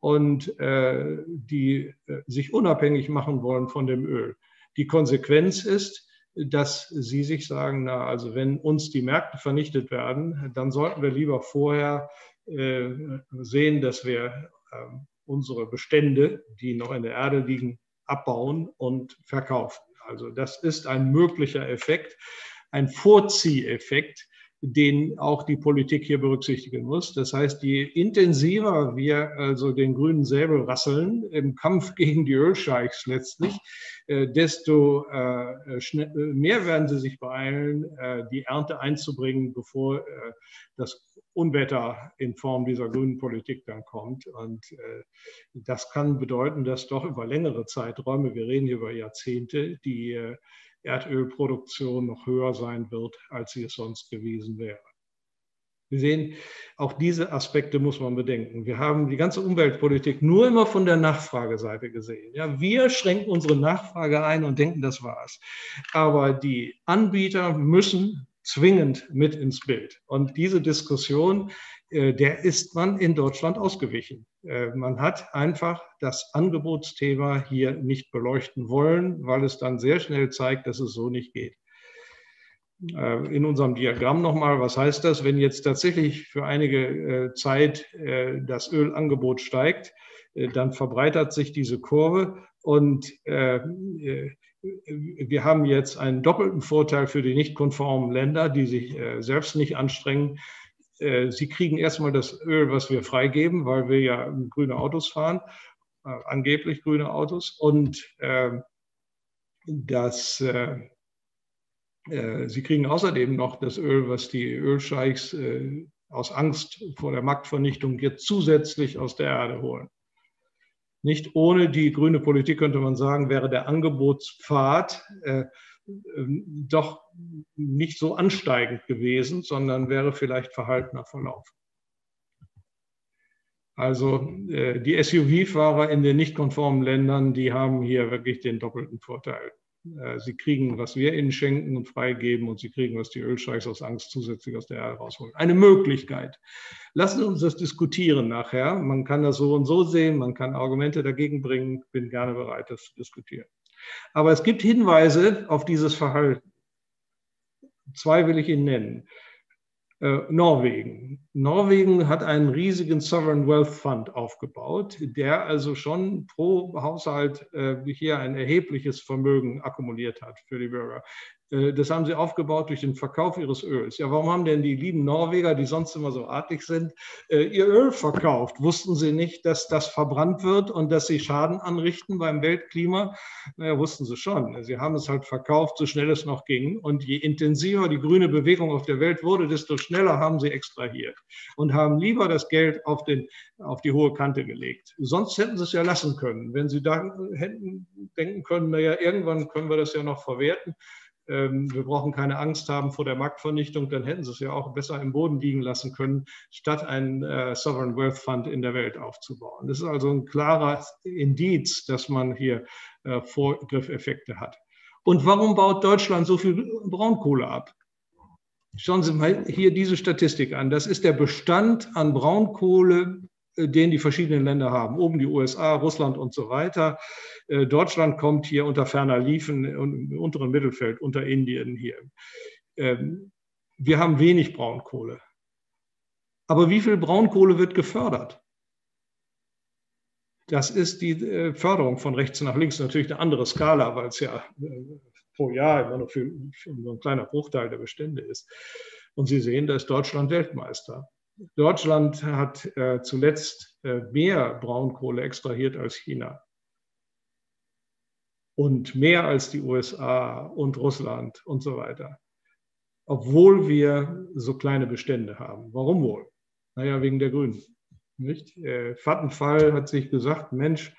und die sich unabhängig machen wollen von dem Öl. Die Konsequenz ist, dass sie sich sagen, na, also wenn uns die Märkte vernichtet werden, dann sollten wir lieber vorher sehen, dass wir unsere Bestände, die noch in der Erde liegen, abbauen und verkaufen. Also das ist ein möglicher Effekt, ein Vorzieheffekt, den auch die Politik hier berücksichtigen muss. Das heißt, je intensiver wir also den grünen Säbel rasseln im Kampf gegen die Ölscheichs letztlich, desto mehr werden sie sich beeilen, die Ernte einzubringen, bevor das Unwetter in Form dieser grünen Politik dann kommt. Und das kann bedeuten, dass doch über längere Zeiträume, wir reden hier über Jahrzehnte, die Erdölproduktion noch höher sein wird, als sie es sonst gewesen wäre. Wir sehen, auch diese Aspekte muss man bedenken. Wir haben die ganze Umweltpolitik nur immer von der Nachfrageseite gesehen. Ja, wir schränken unsere Nachfrage ein und denken, das war's. Aber die Anbieter müssen zwingend mit ins Bild. Und diese Diskussion, der ist man in Deutschland ausgewichen. Man hat einfach das Angebotsthema hier nicht beleuchten wollen, weil es dann sehr schnell zeigt, dass es so nicht geht. In unserem Diagramm nochmal, was heißt das, wenn jetzt tatsächlich für einige Zeit das Ölangebot steigt, dann verbreitert sich diese Kurve und wir haben jetzt einen doppelten Vorteil für die nicht konformen Länder, die sich selbst nicht anstrengen. Sie kriegen erstmal das Öl, was wir freigeben, weil wir ja grüne Autos fahren, angeblich grüne Autos. Und sie kriegen außerdem noch das Öl, was die Ölscheichs aus Angst vor der Marktvernichtung jetzt zusätzlich aus der Erde holen. Nicht ohne die grüne Politik, könnte man sagen, wäre der Angebotspfad doch nicht so ansteigend gewesen, sondern wäre vielleicht verhaltener verlaufen. Also die SUV-Fahrer in den nicht konformen Ländern, die haben hier wirklich den doppelten Vorteil. Sie kriegen, was wir ihnen schenken und freigeben, und sie kriegen, was die Ölscheichs aus Angst zusätzlich aus der Erde rausholen. Eine Möglichkeit. Lassen Sie uns das diskutieren nachher. Man kann das so und so sehen, man kann Argumente dagegen bringen. Bin gerne bereit, das zu diskutieren. Aber es gibt Hinweise auf dieses Verhalten. Zwei will ich Ihnen nennen. Norwegen. Norwegen hat einen riesigen Sovereign Wealth Fund aufgebaut, der also schon pro Haushalt hier ein erhebliches Vermögen akkumuliert hat für die Bürger. Das haben sie aufgebaut durch den Verkauf ihres Öls. Ja, warum haben denn die lieben Norweger, die sonst immer so artig sind, ihr Öl verkauft? Wussten sie nicht, dass das verbrannt wird und dass sie Schaden anrichten beim Weltklima? Naja, wussten sie schon. Sie haben es halt verkauft, so schnell es noch ging. Und je intensiver die grüne Bewegung auf der Welt wurde, desto schneller haben sie extrahiert und haben lieber das Geld auf die hohe Kante gelegt. Sonst hätten sie es ja lassen können. Wenn sie da hätten denken können, naja, irgendwann können wir das ja noch verwerten, wir brauchen keine Angst haben vor der Marktvernichtung, dann hätten sie es ja auch besser im Boden liegen lassen können, statt einen Sovereign Wealth Fund in der Welt aufzubauen. Das ist also ein klarer Indiz, dass man hier Vorgriffeffekte hat. Und warum baut Deutschland so viel Braunkohle ab? Schauen Sie mal hier diese Statistik an. Das ist der Bestand an Braunkohle, den die verschiedenen Länder haben. Oben die USA, Russland und so weiter. Deutschland kommt hier unter ferner Liefen und im unteren Mittelfeld, unter Indien hier. Wir haben wenig Braunkohle. Aber wie viel Braunkohle wird gefördert? Das ist die Förderung von rechts nach links, natürlich eine andere Skala, weil es ja pro Jahr immer noch für ein kleiner Bruchteil der Bestände ist. Und Sie sehen, da ist Deutschland Weltmeister. Deutschland hat zuletzt mehr Braunkohle extrahiert als China und mehr als die USA und Russland und so weiter, obwohl wir so kleine Bestände haben. Warum wohl? Naja, wegen der Grünen. Nicht? Vattenfall hat sich gesagt, Mensch,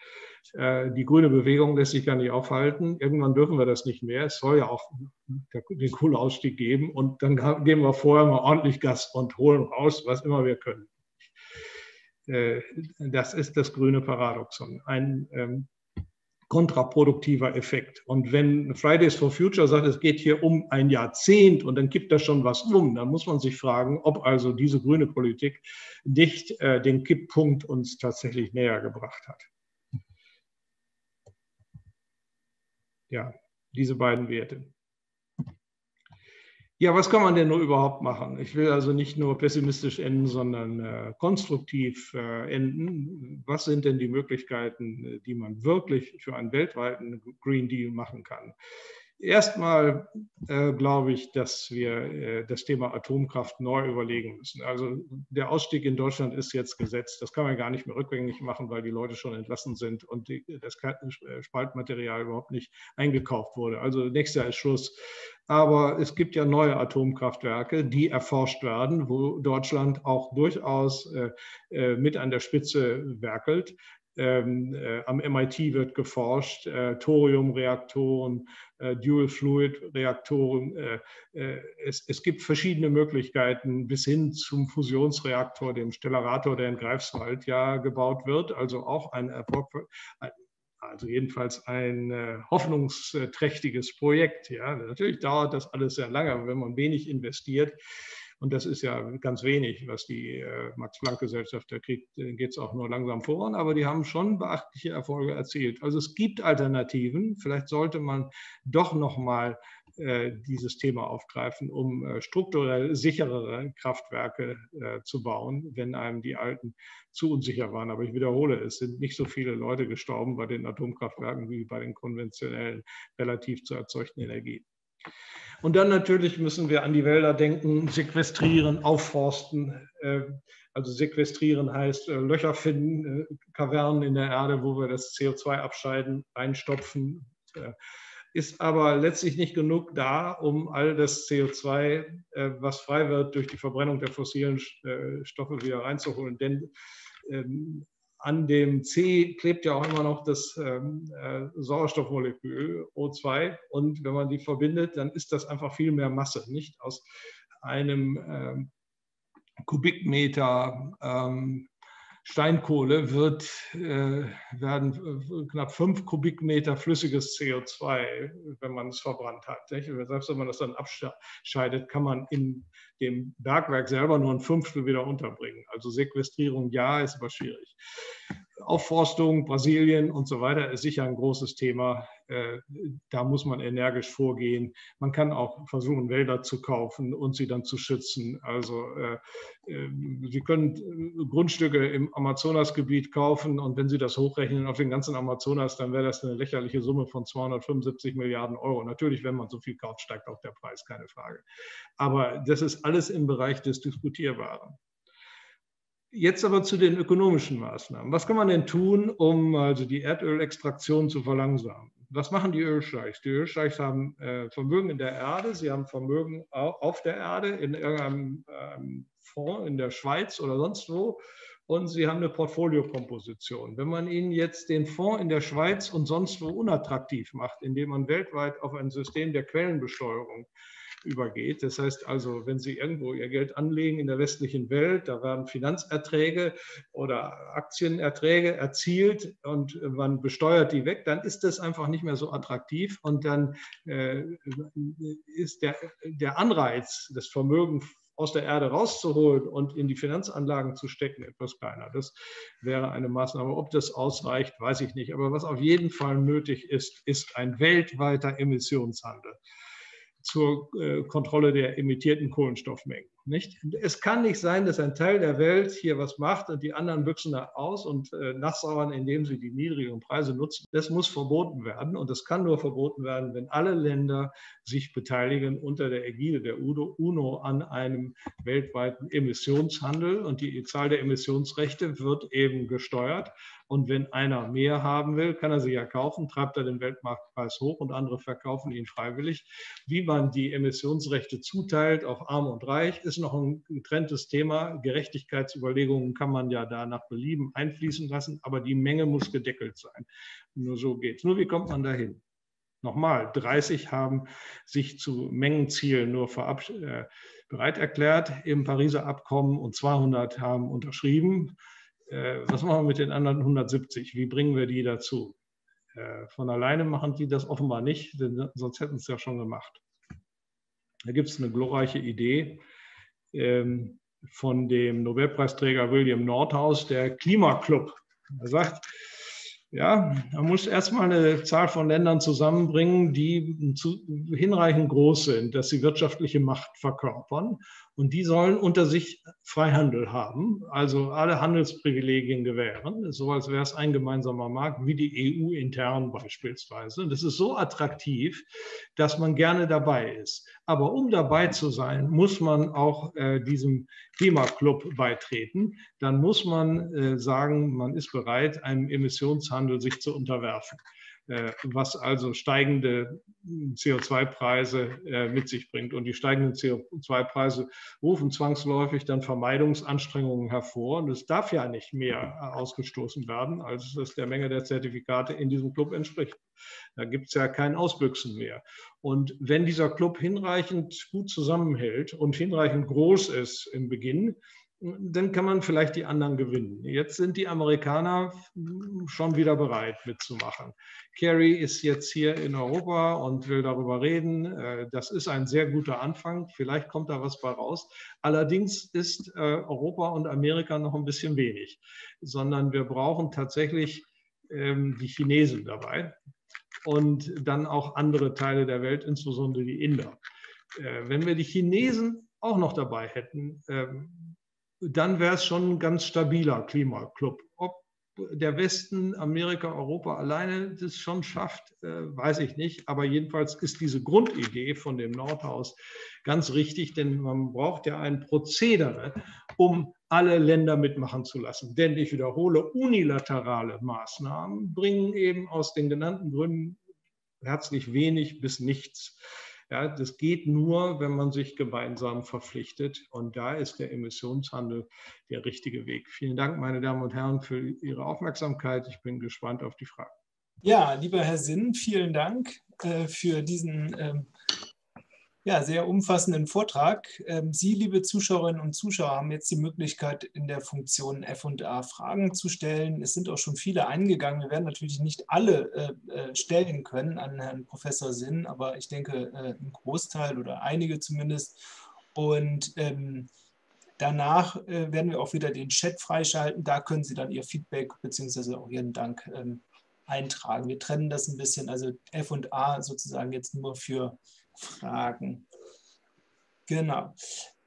die grüne Bewegung lässt sich gar nicht aufhalten. Irgendwann dürfen wir das nicht mehr. Es soll ja auch den Kohleausstieg geben. Und dann geben wir vorher mal ordentlich Gas und holen raus, was immer wir können. Das ist das grüne Paradoxon. Ein kontraproduktiver Effekt. Und wenn Fridays for Future sagt, es geht hier um ein Jahrzehnt und dann kippt da schon was um, dann muss man sich fragen, ob also diese grüne Politik nicht den Kipppunkt uns tatsächlich näher gebracht hat. Ja, diese beiden Werte. Ja, was kann man denn nur überhaupt machen? Ich will also nicht nur pessimistisch enden, sondern konstruktiv enden. Was sind denn die Möglichkeiten, die man wirklich für einen weltweiten Green Deal machen kann? Erstmal glaube ich, dass wir das Thema Atomkraft neu überlegen müssen. Also der Ausstieg in Deutschland ist jetzt gesetzt. Das kann man gar nicht mehr rückgängig machen, weil die Leute schon entlassen sind und das Spaltmaterial überhaupt nicht eingekauft wurde. Also nächstes Jahr ist Schluss. Aber es gibt ja neue Atomkraftwerke, die erforscht werden, wo Deutschland auch durchaus mit an der Spitze werkelt. Am MIT wird geforscht, Thoriumreaktoren, Dual-Fluid-Reaktoren. Es gibt verschiedene Möglichkeiten bis hin zum Fusionsreaktor, dem Stellarator, der in Greifswald ja gebaut wird. Also auch ein hoffnungsträchtiges Projekt. Ja. Natürlich dauert das alles sehr lange, wenn man wenig investiert. Und das ist ja ganz wenig, was die Max-Planck-Gesellschaft da kriegt, geht es auch nur langsam voran, aber die haben schon beachtliche Erfolge erzielt. Also es gibt Alternativen, vielleicht sollte man doch nochmal dieses Thema aufgreifen, um strukturell sicherere Kraftwerke zu bauen, wenn einem die alten zu unsicher waren. Aber ich wiederhole, es sind nicht so viele Leute gestorben bei den Atomkraftwerken wie bei den konventionellen, relativ zu erzeugten Energien. Und dann natürlich müssen wir an die Wälder denken, sequestrieren, aufforsten. Also sequestrieren heißt Löcher finden, Kavernen in der Erde, wo wir das CO2 abscheiden, einstopfen. Ist aber letztlich nicht genug da, um all das CO2, was frei wird, durch die Verbrennung der fossilen Stoffe wieder reinzuholen. Denn an dem C klebt ja auch immer noch das Sauerstoffmolekül O2 und wenn man die verbindet, dann ist das einfach viel mehr Masse. Nicht aus einem Kubikmeter Steinkohle werden knapp 5 Kubikmeter flüssiges CO2, wenn man es verbrannt hat. Nicht? Selbst wenn man das dann abscheidet, kann man in dem Bergwerk selber nur 1/5 wieder unterbringen. Also Sequestrierung, ja, ist aber schwierig. Aufforstung, Brasilien und so weiter ist sicher ein großes Thema. Da muss man energisch vorgehen. Man kann auch versuchen, Wälder zu kaufen und sie dann zu schützen. Also Sie können Grundstücke im Amazonasgebiet kaufen und wenn Sie das hochrechnen auf den ganzen Amazonas, dann wäre das eine lächerliche Summe von 275 Milliarden Euro. Natürlich, wenn man so viel kauft, steigt auch der Preis, keine Frage. Aber das ist alles im Bereich des Diskutierbaren. Jetzt aber zu den ökonomischen Maßnahmen. Was kann man denn tun, um also die Erdölextraktion zu verlangsamen? Was machen die Ölscheichs? Die Ölscheichs haben Vermögen in der Erde, sie haben Vermögen auf der Erde, in irgendeinem Fonds in der Schweiz oder sonst wo und sie haben eine Portfoliokomposition. Wenn man ihnen jetzt den Fonds in der Schweiz und sonst wo unattraktiv macht, indem man weltweit auf ein System der Quellenbesteuerung übergeht. Das heißt also, wenn Sie irgendwo Ihr Geld anlegen in der westlichen Welt, da werden Finanzerträge oder Aktienerträge erzielt und man besteuert die weg, dann ist das einfach nicht mehr so attraktiv und dann ist der Anreiz, das Vermögen aus der Erde rauszuholen und in die Finanzanlagen zu stecken, etwas kleiner. Das wäre eine Maßnahme. Ob das ausreicht, weiß ich nicht. Aber was auf jeden Fall nötig ist, ist ein weltweiter Emissionshandel. zur Kontrolle der emittierten Kohlenstoffmengen. Nicht? Es kann nicht sein, dass ein Teil der Welt hier was macht und die anderen büchsen da aus und nachsauern, indem sie die niedrigeren Preise nutzen. Das muss verboten werden und das kann nur verboten werden, wenn alle Länder sich beteiligen unter der Ägide der UNO an einem weltweiten Emissionshandel, und die Zahl der Emissionsrechte wird eben gesteuert. Und wenn einer mehr haben will, kann er sie ja kaufen, treibt er den Weltmarktpreis hoch und andere verkaufen ihn freiwillig. Wie man die Emissionsrechte zuteilt auf Arm und Reich, ist noch ein getrenntes Thema. Gerechtigkeitsüberlegungen kann man ja da nach Belieben einfließen lassen, aber die Menge muss gedeckelt sein. Nur so geht's. Nur wie kommt man dahin? Nochmal, 30 haben sich zu Mengenzielen nur bereit erklärt im Pariser Abkommen und 200 haben unterschrieben. Was machen wir mit den anderen 170? Wie bringen wir die dazu? Von alleine machen die das offenbar nicht, denn sonst hätten sie es ja schon gemacht. Da gibt es eine glorreiche Idee von dem Nobelpreisträger William Nordhaus, der Klimaclub. Er sagt, ja, man muss erstmal eine Zahl von Ländern zusammenbringen, die hinreichend groß sind, dass sie wirtschaftliche Macht verkörpern. Und die sollen unter sich Freihandel haben, also alle Handelsprivilegien gewähren, so als wäre es ein gemeinsamer Markt, wie die EU intern beispielsweise. Und das ist so attraktiv, dass man gerne dabei ist. Aber um dabei zu sein, muss man auch diesem Klimaclub beitreten. Dann muss man sagen, man ist bereit, einem Emissionshandel sich zu unterwerfen, was also steigende CO2-Preise mit sich bringt. Und die steigenden CO2-Preise rufen zwangsläufig dann Vermeidungsanstrengungen hervor. Und es darf ja nicht mehr ausgestoßen werden, als es der Menge der Zertifikate in diesem Club entspricht. Da gibt es ja kein Ausbüchsen mehr. Und wenn dieser Club hinreichend gut zusammenhält und hinreichend groß ist im Beginn, dann kann man vielleicht die anderen gewinnen. Jetzt sind die Amerikaner schon wieder bereit mitzumachen. Kerry ist jetzt hier in Europa und will darüber reden. Das ist ein sehr guter Anfang. Vielleicht kommt da was bei raus. Allerdings ist Europa und Amerika noch ein bisschen wenig, sondern wir brauchen tatsächlich die Chinesen dabei und dann auch andere Teile der Welt, insbesondere die Inder. Wenn wir die Chinesen auch noch dabei hätten, dann wäre es schon ein ganz stabiler Klimaclub. Ob der Westen, Amerika, Europa alleine das schon schafft, weiß ich nicht. Aber jedenfalls ist diese Grundidee von dem Nordhaus ganz richtig, denn man braucht ja ein Prozedere, um alle Länder mitmachen zu lassen. Denn ich wiederhole, unilaterale Maßnahmen bringen eben aus den genannten Gründen herzlich wenig bis nichts. Ja, das geht nur, wenn man sich gemeinsam verpflichtet. Und da ist der Emissionshandel der richtige Weg. Vielen Dank, meine Damen und Herren, für Ihre Aufmerksamkeit. Ich bin gespannt auf die Fragen. Ja, lieber Herr Sinn, vielen Dank für diesen sehr umfassenden Vortrag. Sie, liebe Zuschauerinnen und Zuschauer, haben jetzt die Möglichkeit, in der Funktion F&A Fragen zu stellen. Es sind auch schon viele eingegangen. Wir werden natürlich nicht alle stellen können an Herrn Professor Sinn, aber ich denke, ein Großteil oder einige zumindest. Und danach werden wir auch wieder den Chat freischalten. Da können Sie dann Ihr Feedback bzw. auch Ihren Dank eintragen. Wir trennen das ein bisschen, also F&A sozusagen jetzt nur für Fragen. Genau.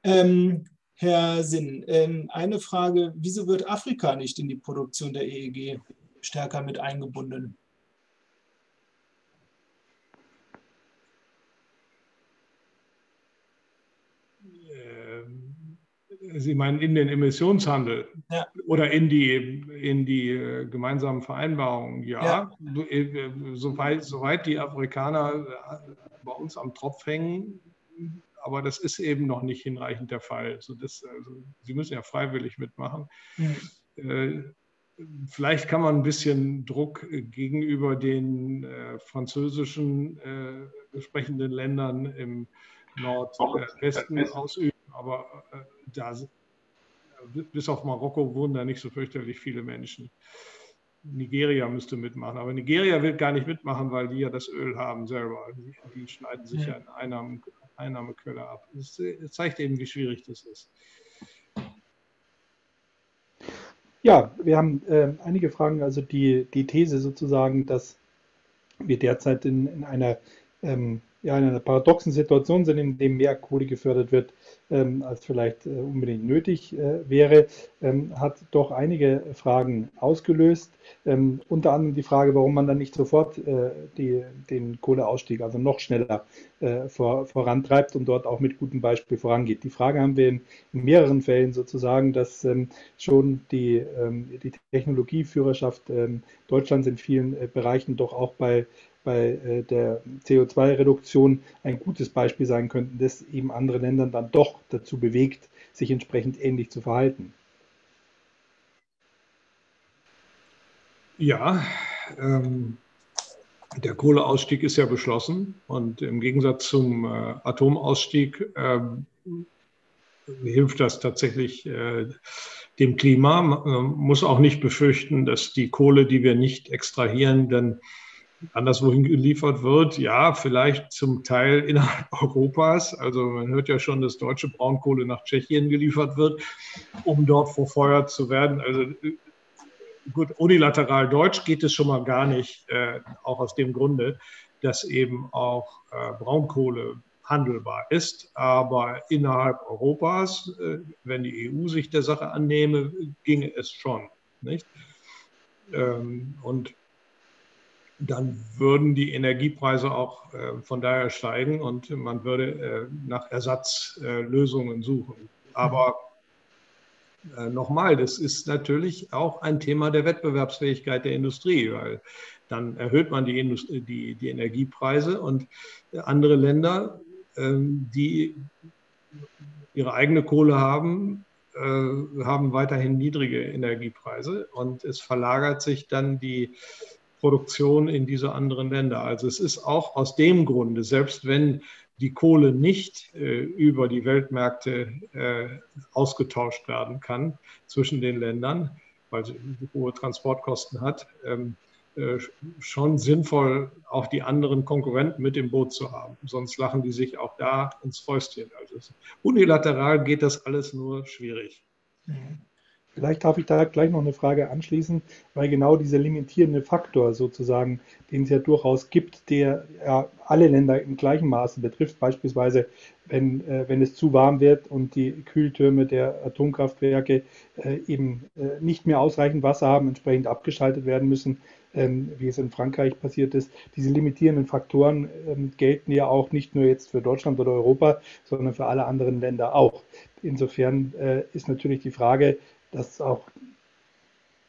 Herr Sinn, eine Frage, wieso wird Afrika nicht in die Produktion der EEG stärker mit eingebunden? Sie meinen in den Emissionshandel, ja, oder in die gemeinsamen Vereinbarungen? Ja, ja. Soweit die Afrikaner bei uns am Tropf hängen, aber das ist eben noch nicht hinreichend der Fall. Also sie müssen ja freiwillig mitmachen. Mhm. Vielleicht kann man ein bisschen Druck gegenüber den französischen sprechenden Ländern im Nordwesten ausüben, aber bis auf Marokko wohnen da nicht so fürchterlich viele Menschen. Nigeria müsste mitmachen, aber Nigeria will gar nicht mitmachen, weil die ja das Öl haben selber. Die schneiden sich ja eine Einnahmequelle ab. Das zeigt eben, wie schwierig das ist. Ja, wir haben einige Fragen. Also die These sozusagen, dass wir derzeit in einer ja in einer paradoxen Situation sind, in dem mehr Kohle gefördert wird, als vielleicht unbedingt nötig wäre, hat doch einige Fragen ausgelöst. Unter anderem die Frage, warum man dann nicht sofort den Kohleausstieg, also noch schneller vorantreibt und dort auch mit gutem Beispiel vorangeht. Die Frage haben wir in mehreren Fällen sozusagen, dass schon die Technologieführerschaft Deutschlands in vielen Bereichen doch auch bei der CO2-Reduktion ein gutes Beispiel sein könnten, das eben andere Länder dann doch dazu bewegt, sich entsprechend ähnlich zu verhalten. Ja, der Kohleausstieg ist ja beschlossen und im Gegensatz zum Atomausstieg hilft das tatsächlich dem Klima. Man muss auch nicht befürchten, dass die Kohle, die wir nicht extrahieren, dann anderswohin geliefert wird, ja, vielleicht zum Teil innerhalb Europas. Also man hört ja schon, dass deutsche Braunkohle nach Tschechien geliefert wird, um dort verfeuert zu werden. Also gut, unilateral deutsch geht es schon mal gar nicht, auch aus dem Grunde, dass eben auch Braunkohle handelbar ist. Aber innerhalb Europas, wenn die EU sich der Sache annehme, ginge es schon, nicht? Und dann würden die Energiepreise auch von daher steigen und man würde nach Ersatzlösungen suchen. Aber nochmal, das ist natürlich auch ein Thema der Wettbewerbsfähigkeit der Industrie, weil dann erhöht man die Energiepreise und andere Länder, die ihre eigene Kohle haben weiterhin niedrige Energiepreise und es verlagert sich dann die Produktion in diese anderen Länder. Also es ist auch aus dem Grunde, selbst wenn die Kohle nicht über die Weltmärkte ausgetauscht werden kann zwischen den Ländern, weil sie hohe Transportkosten hat, schon sinnvoll, auch die anderen Konkurrenten mit im Boot zu haben. Sonst lachen die sich auch da ins Fäustchen. Also unilateral geht das alles nur schwierig. Mhm. Vielleicht darf ich da gleich noch eine Frage anschließen, weil genau dieser limitierende Faktor sozusagen, den es ja durchaus gibt, der ja alle Länder im gleichen Maße betrifft, beispielsweise wenn es zu warm wird und die Kühltürme der Atomkraftwerke eben nicht mehr ausreichend Wasser haben, entsprechend abgeschaltet werden müssen, wie es in Frankreich passiert ist. Diese limitierenden Faktoren gelten ja auch nicht nur jetzt für Deutschland oder Europa, sondern für alle anderen Länder auch. Insofern ist natürlich die Frage, dass es auch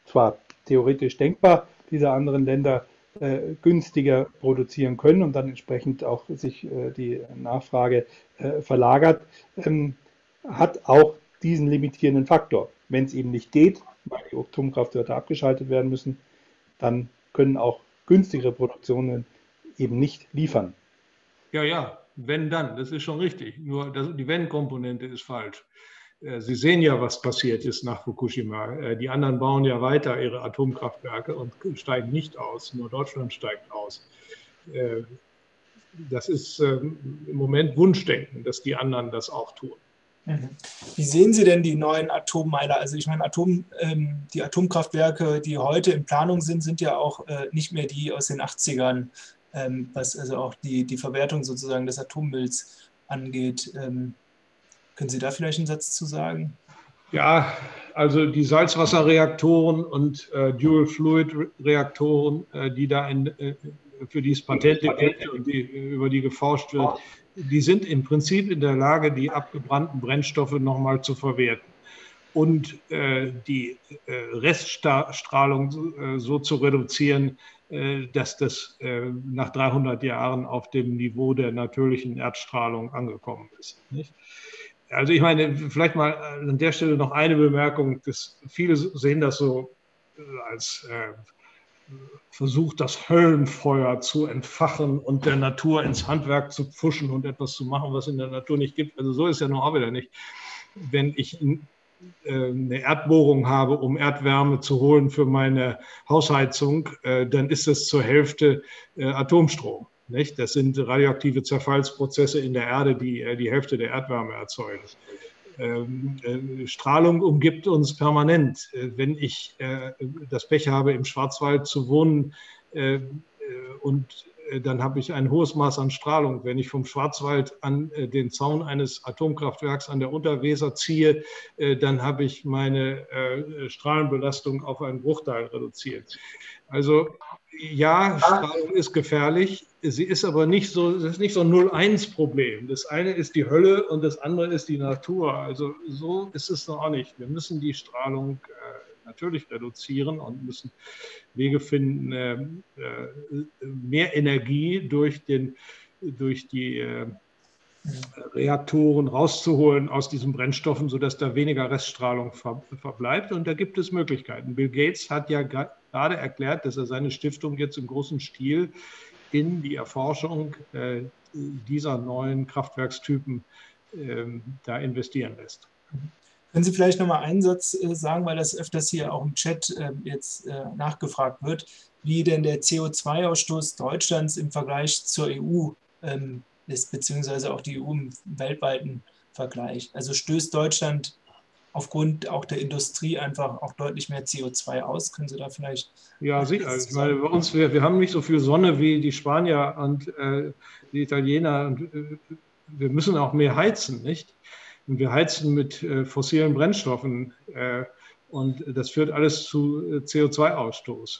zwar theoretisch denkbar, diese anderen Länder günstiger produzieren können und dann entsprechend auch sich die Nachfrage verlagert, hat auch diesen limitierenden Faktor. Wenn es eben nicht geht, weil die Atomkraftwerke abgeschaltet werden müssen, dann können auch günstigere Produktionen eben nicht liefern. Ja, ja, wenn dann, das ist schon richtig. Nur die Wenn-Komponente ist falsch. Sie sehen ja, was passiert ist nach Fukushima. Die anderen bauen ja weiter ihre Atomkraftwerke und steigen nicht aus. Nur Deutschland steigt aus. Das ist im Moment Wunschdenken, dass die anderen das auch tun. Wie sehen Sie denn die neuen Atommeiler? Also ich meine, die Atomkraftwerke, die heute in Planung sind, sind ja auch nicht mehr die aus den 80ern, was also auch die Verwertung sozusagen des Atommülls angeht. Können Sie da vielleicht einen Satz zu sagen? Ja, also die Salzwasserreaktoren und Dual-Fluid-Reaktoren, die da für die es Patente gibt und über die geforscht wird, die sind im Prinzip in der Lage, die abgebrannten Brennstoffe nochmal zu verwerten und die Reststrahlung so zu reduzieren, dass das nach 300 Jahren auf dem Niveau der natürlichen Erdstrahlung angekommen ist, nicht? Also ich meine, vielleicht mal an der Stelle noch eine Bemerkung, dass viele sehen das so als Versuch, das Höllenfeuer zu entfachen und der Natur ins Handwerk zu pfuschen und etwas zu machen, was in der Natur nicht gibt. Also so ist ja nun auch wieder nicht. Wenn ich eine Erdbohrung habe, um Erdwärme zu holen für meine Hausheizung, dann ist das zur Hälfte Atomstrom. Nicht? Das sind radioaktive Zerfallsprozesse in der Erde, die die Hälfte der Erdwärme erzeugen. Strahlung umgibt uns permanent. Wenn ich das Pech habe, im Schwarzwald zu wohnen und dann habe ich ein hohes Maß an Strahlung. Wenn ich vom Schwarzwald an den Zaun eines Atomkraftwerks an der Unterweser ziehe, dann habe ich meine Strahlenbelastung auf einen Bruchteil reduziert. Also ja, Strahlung ist gefährlich, sie ist aber nicht so, es ist nicht so ein 0-1-Problem. Das eine ist die Hölle und das andere ist die Natur. Also so ist es noch nicht. Wir müssen die Strahlung natürlich reduzieren und müssen Wege finden, mehr Energie durch die Reaktoren rauszuholen aus diesen Brennstoffen, sodass da weniger Reststrahlung verbleibt. Und da gibt es Möglichkeiten. Bill Gates hat ja gerade erklärt, dass er seine Stiftung jetzt im großen Stil in die Erforschung dieser neuen Kraftwerkstypen da investieren lässt. Können Sie vielleicht noch mal einen Satz sagen, weil das öfters hier auch im Chat jetzt nachgefragt wird, wie denn der CO2-Ausstoß Deutschlands im Vergleich zur EU ist, beziehungsweise auch die EU im weltweiten Vergleich. Also stößt Deutschland aufgrund auch der Industrie einfach auch deutlich mehr CO2 aus? Können Sie da vielleicht... Ja, sicher, weil bei uns, wir haben nicht so viel Sonne wie die Spanier und die Italiener. Und, wir müssen auch mehr heizen, nicht? Und wir heizen mit fossilen Brennstoffen und das führt alles zu CO2-Ausstoß.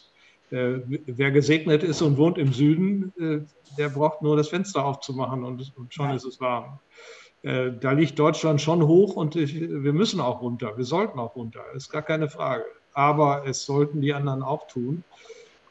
Wer gesegnet ist und wohnt im Süden, der braucht nur das Fenster aufzumachen und schon ist es warm. Da liegt Deutschland schon hoch und wir müssen auch runter, wir sollten auch runter, ist gar keine Frage. Aber es sollten die anderen auch tun.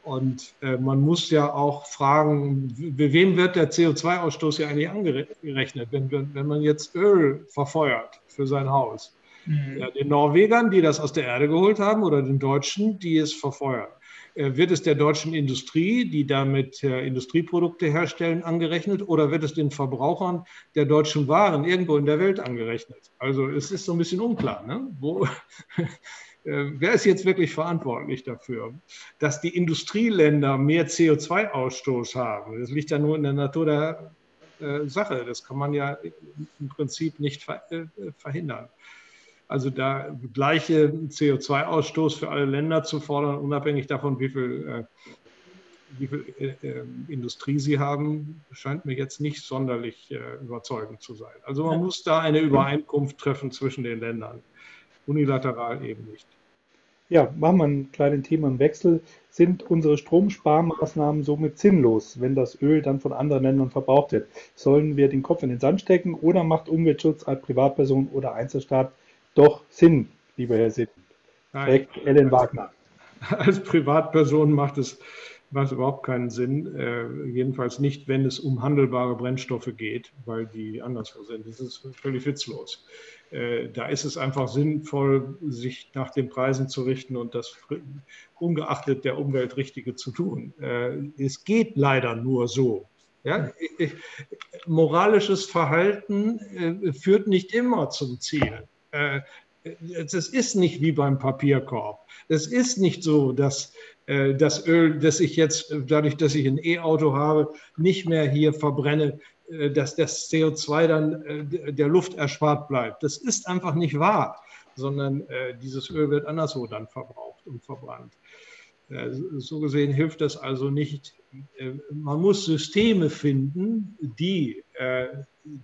Und man muss ja auch fragen, wem wird der CO2-Ausstoß ja eigentlich angerechnet, wenn man jetzt Öl verfeuert für sein Haus? Mhm. Ja, den Norwegern, die das aus der Erde geholt haben, oder den Deutschen, die es verfeuern? Wird es der deutschen Industrie, die damit Industrieprodukte herstellen, angerechnet, oder wird es den Verbrauchern der deutschen Waren irgendwo in der Welt angerechnet? Also es ist so ein bisschen unklar, ne? Wer ist jetzt wirklich verantwortlich dafür, dass die Industrieländer mehr CO2-Ausstoß haben? Das liegt ja nur in der Natur der Sache. Das kann man ja im Prinzip nicht verhindern. Also da gleiche CO2-Ausstoß für alle Länder zu fordern, unabhängig davon, wie viel Industrie sie haben, scheint mir jetzt nicht sonderlich überzeugend zu sein. Also man muss da eine Übereinkunft treffen zwischen den Ländern. Unilateral eben nicht. Ja, machen wir einen kleinen Themenwechsel. Sind unsere Stromsparmaßnahmen somit sinnlos, wenn das Öl dann von anderen Ländern verbraucht wird? Sollen wir den Kopf in den Sand stecken oder macht Umweltschutz als Privatperson oder Einzelstaat doch Sinn, lieber Herr Sitt? Fragt Ellen Wagner. Als Privatperson macht es überhaupt keinen Sinn, jedenfalls nicht, wenn es um handelbare Brennstoffe geht, weil die anderswo sind. Das ist völlig witzlos. Da ist es einfach sinnvoll, sich nach den Preisen zu richten und das ungeachtet der Umwelt Richtige zu tun. Es geht leider nur so. Ja? Moralisches Verhalten führt nicht immer zum Ziel. Es ist nicht wie beim Papierkorb. Es ist nicht so, dass das Öl, das ich jetzt, dadurch, dass ich ein E-Auto habe, nicht mehr hier verbrenne, dass das CO2 dann der Luft erspart bleibt. Das ist einfach nicht wahr, sondern dieses Öl wird anderswo dann verbraucht und verbrannt. So gesehen hilft das also nicht. Man muss Systeme finden, die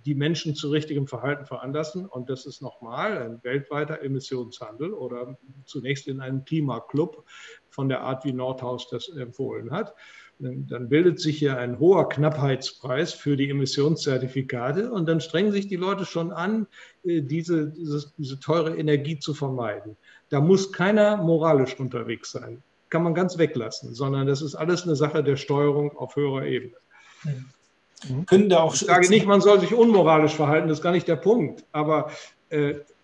die Menschen zu richtigem Verhalten veranlassen. Und das ist nochmal ein weltweiter Emissionshandel oder zunächst in einem Klimaclub von der Art, wie Nordhaus das empfohlen hat. Dann bildet sich hier ein hoher Knappheitspreis für die Emissionszertifikate und dann strengen sich die Leute schon an, diese teure Energie zu vermeiden. Da muss keiner moralisch unterwegs sein. Kann man ganz weglassen, sondern das ist alles eine Sache der Steuerung auf höherer Ebene. Mhm. Ich sage nicht, man soll sich unmoralisch verhalten, das ist gar nicht der Punkt, aber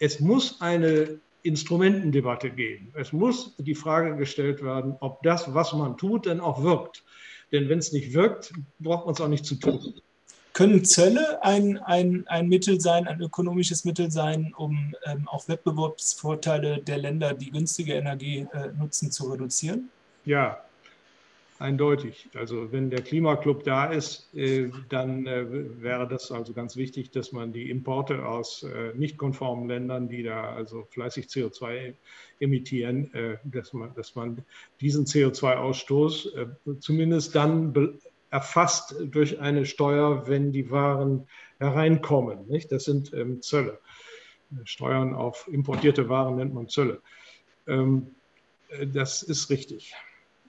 es muss eine Instrumentendebatte geben. Es muss die Frage gestellt werden, ob das, was man tut, denn auch wirkt. Denn wenn es nicht wirkt, braucht man es auch nicht zu tun. Können Zölle ein Mittel sein, ein ökonomisches Mittel sein, um auch Wettbewerbsvorteile der Länder, die günstige Energie nutzen, zu reduzieren? Ja, eindeutig. Also wenn der Klimaclub da ist, dann wäre das also ganz wichtig, dass man die Importe aus nicht konformen Ländern, die da also fleißig CO2 emittieren, dass man diesen CO2-Ausstoß zumindest dann erfasst durch eine Steuer, wenn die Waren hereinkommen. Nicht? Das sind Zölle. Steuern auf importierte Waren nennt man Zölle. Das ist richtig.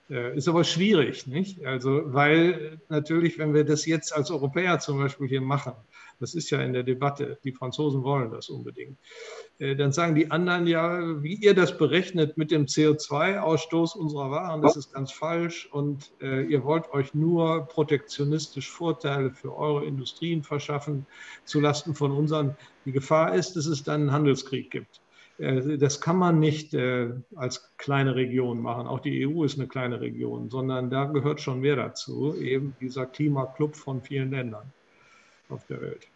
Ist aber schwierig, nicht? Also, weil natürlich, wenn wir das jetzt als Europäer zum Beispiel hier machen, das ist ja in der Debatte, die Franzosen wollen das unbedingt, dann sagen die anderen ja, wie ihr das berechnet mit dem CO2-Ausstoß unserer Waren, das ist ganz falsch und ihr wollt euch nur protektionistisch Vorteile für eure Industrien verschaffen, zulasten von unseren. Die Gefahr ist, dass es dann einen Handelskrieg gibt. Das kann man nicht als kleine Region machen. Auch die EU ist eine kleine Region, sondern da gehört schon mehr dazu, eben dieser Klimaclub von vielen Ländern auf der Welt.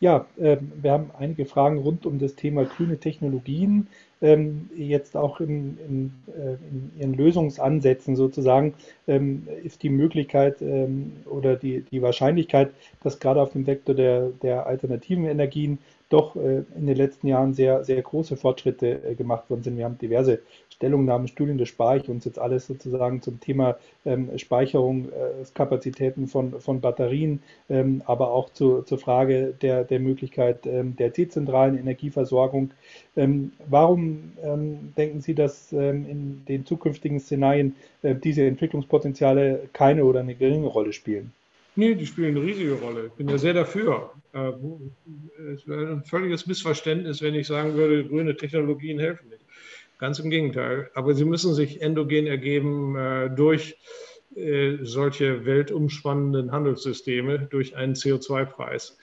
Ja, wir haben einige Fragen rund um das Thema grüne Technologien, jetzt auch in ihren Lösungsansätzen sozusagen. Ist die Möglichkeit oder die Wahrscheinlichkeit, dass gerade auf dem Sektor der alternativen Energien doch in den letzten Jahren sehr, sehr große Fortschritte gemacht worden sind. Wir haben diverse Stellungnahmen, Studien, das spare ich uns jetzt alles sozusagen zum Thema Speicherung, Kapazitäten von Batterien, aber auch zur Frage der Möglichkeit der dezentralen Energieversorgung. Warum denken Sie, dass in den zukünftigen Szenarien diese Entwicklungspotenziale keine oder eine geringe Rolle spielen? Nee, die spielen eine riesige Rolle. Ich bin ja sehr dafür. Es wäre ein völliges Missverständnis, wenn ich sagen würde, grüne Technologien helfen nicht. Ganz im Gegenteil. Aber sie müssen sich endogen ergeben durch solche weltumspannenden Handelssysteme, durch einen CO2-Preis.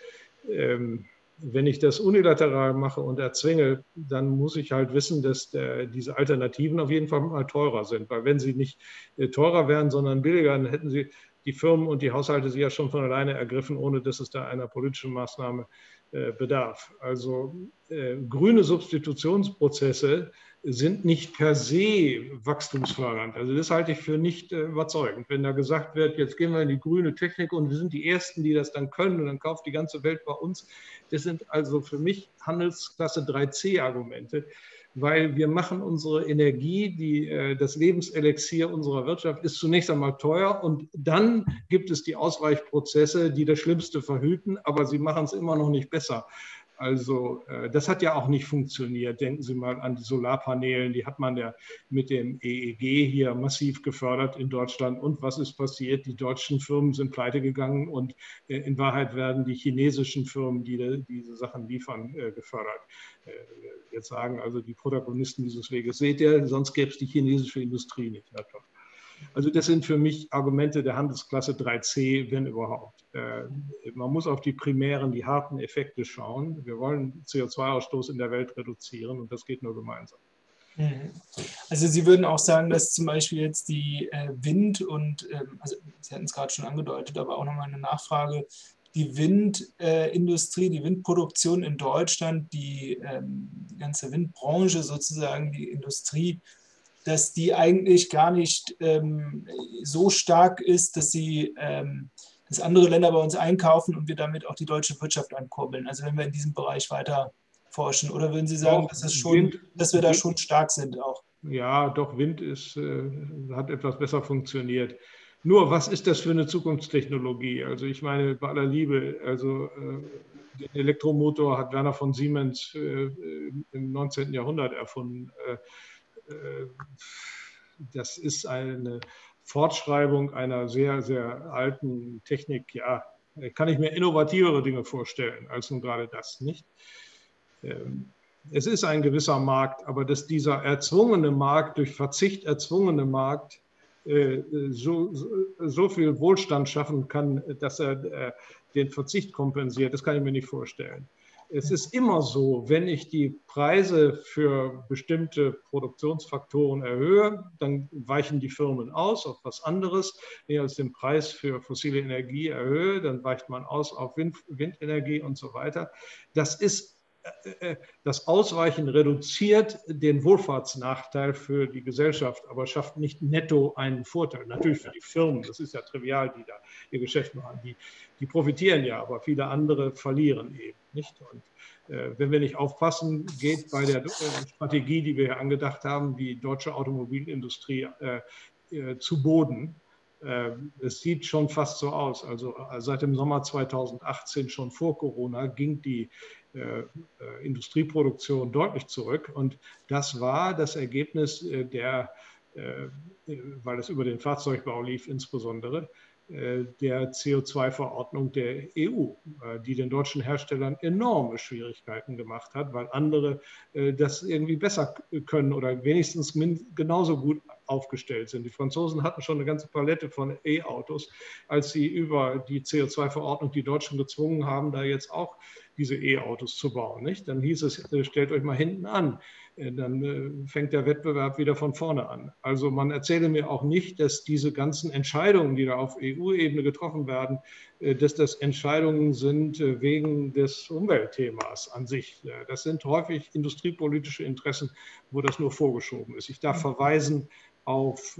Wenn ich das unilateral mache und erzwinge, dann muss ich halt wissen, dass diese Alternativen auf jeden Fall mal teurer sind. Weil wenn sie nicht teurer wären, sondern billiger, dann hätten sie die Firmen und die Haushalte sie ja schon von alleine ergriffen, ohne dass es da einer politischen Maßnahme bedarf. Also grüne Substitutionsprozesse sind nicht per se wachstumsfördernd. Also das halte ich für nicht überzeugend. Wenn da gesagt wird, jetzt gehen wir in die grüne Technik und wir sind die Ersten, die das dann können und dann kauft die ganze Welt bei uns. Das sind also für mich Handelsklasse 3C-Argumente, weil wir machen unsere Energie, das Lebenselixier unserer Wirtschaft ist zunächst einmal teuer und dann gibt es die Ausweichprozesse, die das Schlimmste verhüten, aber sie machen es immer noch nicht besser. Also das hat ja auch nicht funktioniert. Denken Sie mal an die Solarpaneelen, die hat man ja mit dem EEG hier massiv gefördert in Deutschland. Und was ist passiert? Die deutschen Firmen sind pleite gegangen und in Wahrheit werden die chinesischen Firmen, die diese Sachen liefern, gefördert. Jetzt sagen also die Protagonisten dieses Weges, seht ihr, sonst gäbe es die chinesische Industrie nicht. Also das sind für mich Argumente der Handelsklasse 3C, wenn überhaupt. Man muss auf die primären, die harten Effekte schauen. Wir wollen CO2-Ausstoß in der Welt reduzieren und das geht nur gemeinsam. Also Sie würden auch sagen, dass zum Beispiel jetzt die Wind- und, also Sie hatten es gerade schon angedeutet, aber auch nochmal eine Nachfrage, die Windindustrie, die Windproduktion in Deutschland, die ganze Windbranche sozusagen, die Industrie, dass die eigentlich gar nicht so stark ist, dass andere Länder bei uns einkaufen und wir damit auch die deutsche Wirtschaft ankurbeln. Also wenn wir in diesem Bereich weiter forschen. Oder würden Sie sagen, dass wir da schon stark sind auch? Ja, doch, Wind hat etwas besser funktioniert. Nur, was ist das für eine Zukunftstechnologie? Also ich meine, bei aller Liebe, also den Elektromotor hat Werner von Siemens im 19. Jahrhundert erfunden. Das ist eine Fortschreibung einer sehr, sehr alten Technik. Ja, kann ich mir innovativere Dinge vorstellen als nun gerade das, nicht? Es ist ein gewisser Markt, aber dass dieser erzwungene Markt, durch Verzicht erzwungene Markt, so viel Wohlstand schaffen kann, dass er den Verzicht kompensiert, das kann ich mir nicht vorstellen. Es ist immer so, wenn ich die Preise für bestimmte Produktionsfaktoren erhöhe, dann weichen die Firmen aus auf was anderes. Wenn ich also den Preis für fossile Energie erhöhe, dann weicht man aus auf Windenergie und so weiter. Das Ausweichen reduziert den Wohlfahrtsnachteil für die Gesellschaft, aber schafft nicht netto einen Vorteil. Natürlich für die Firmen, das ist ja trivial, die da ihr Geschäft machen. Die profitieren ja, aber viele andere verlieren eben, nicht? Und wenn wir nicht aufpassen, geht bei der Strategie, die wir hier angedacht haben, die deutsche Automobilindustrie zu Boden. Es sieht schon fast so aus. Also seit dem Sommer 2018, schon vor Corona, ging die Industrieproduktion deutlich zurück. Und das war das Ergebnis weil es über den Fahrzeugbau lief insbesondere, der CO2-Verordnung der EU, die den deutschen Herstellern enorme Schwierigkeiten gemacht hat, weil andere das irgendwie besser können oder wenigstens genauso gut aufgestellt sind. Die Franzosen hatten schon eine ganze Palette von E-Autos, als sie über die CO2-Verordnung die Deutschen gezwungen haben, da jetzt auch diese E-Autos zu bauen, nicht? Dann hieß es, stellt euch mal hinten an, dann fängt der Wettbewerb wieder von vorne an. Also man erzähle mir auch nicht, dass diese ganzen Entscheidungen, die da auf EU-Ebene getroffen werden, dass das Entscheidungen sind wegen des Umweltthemas an sich. Das sind häufig industriepolitische Interessen, wo das nur vorgeschoben ist. Ich darf verweisen auf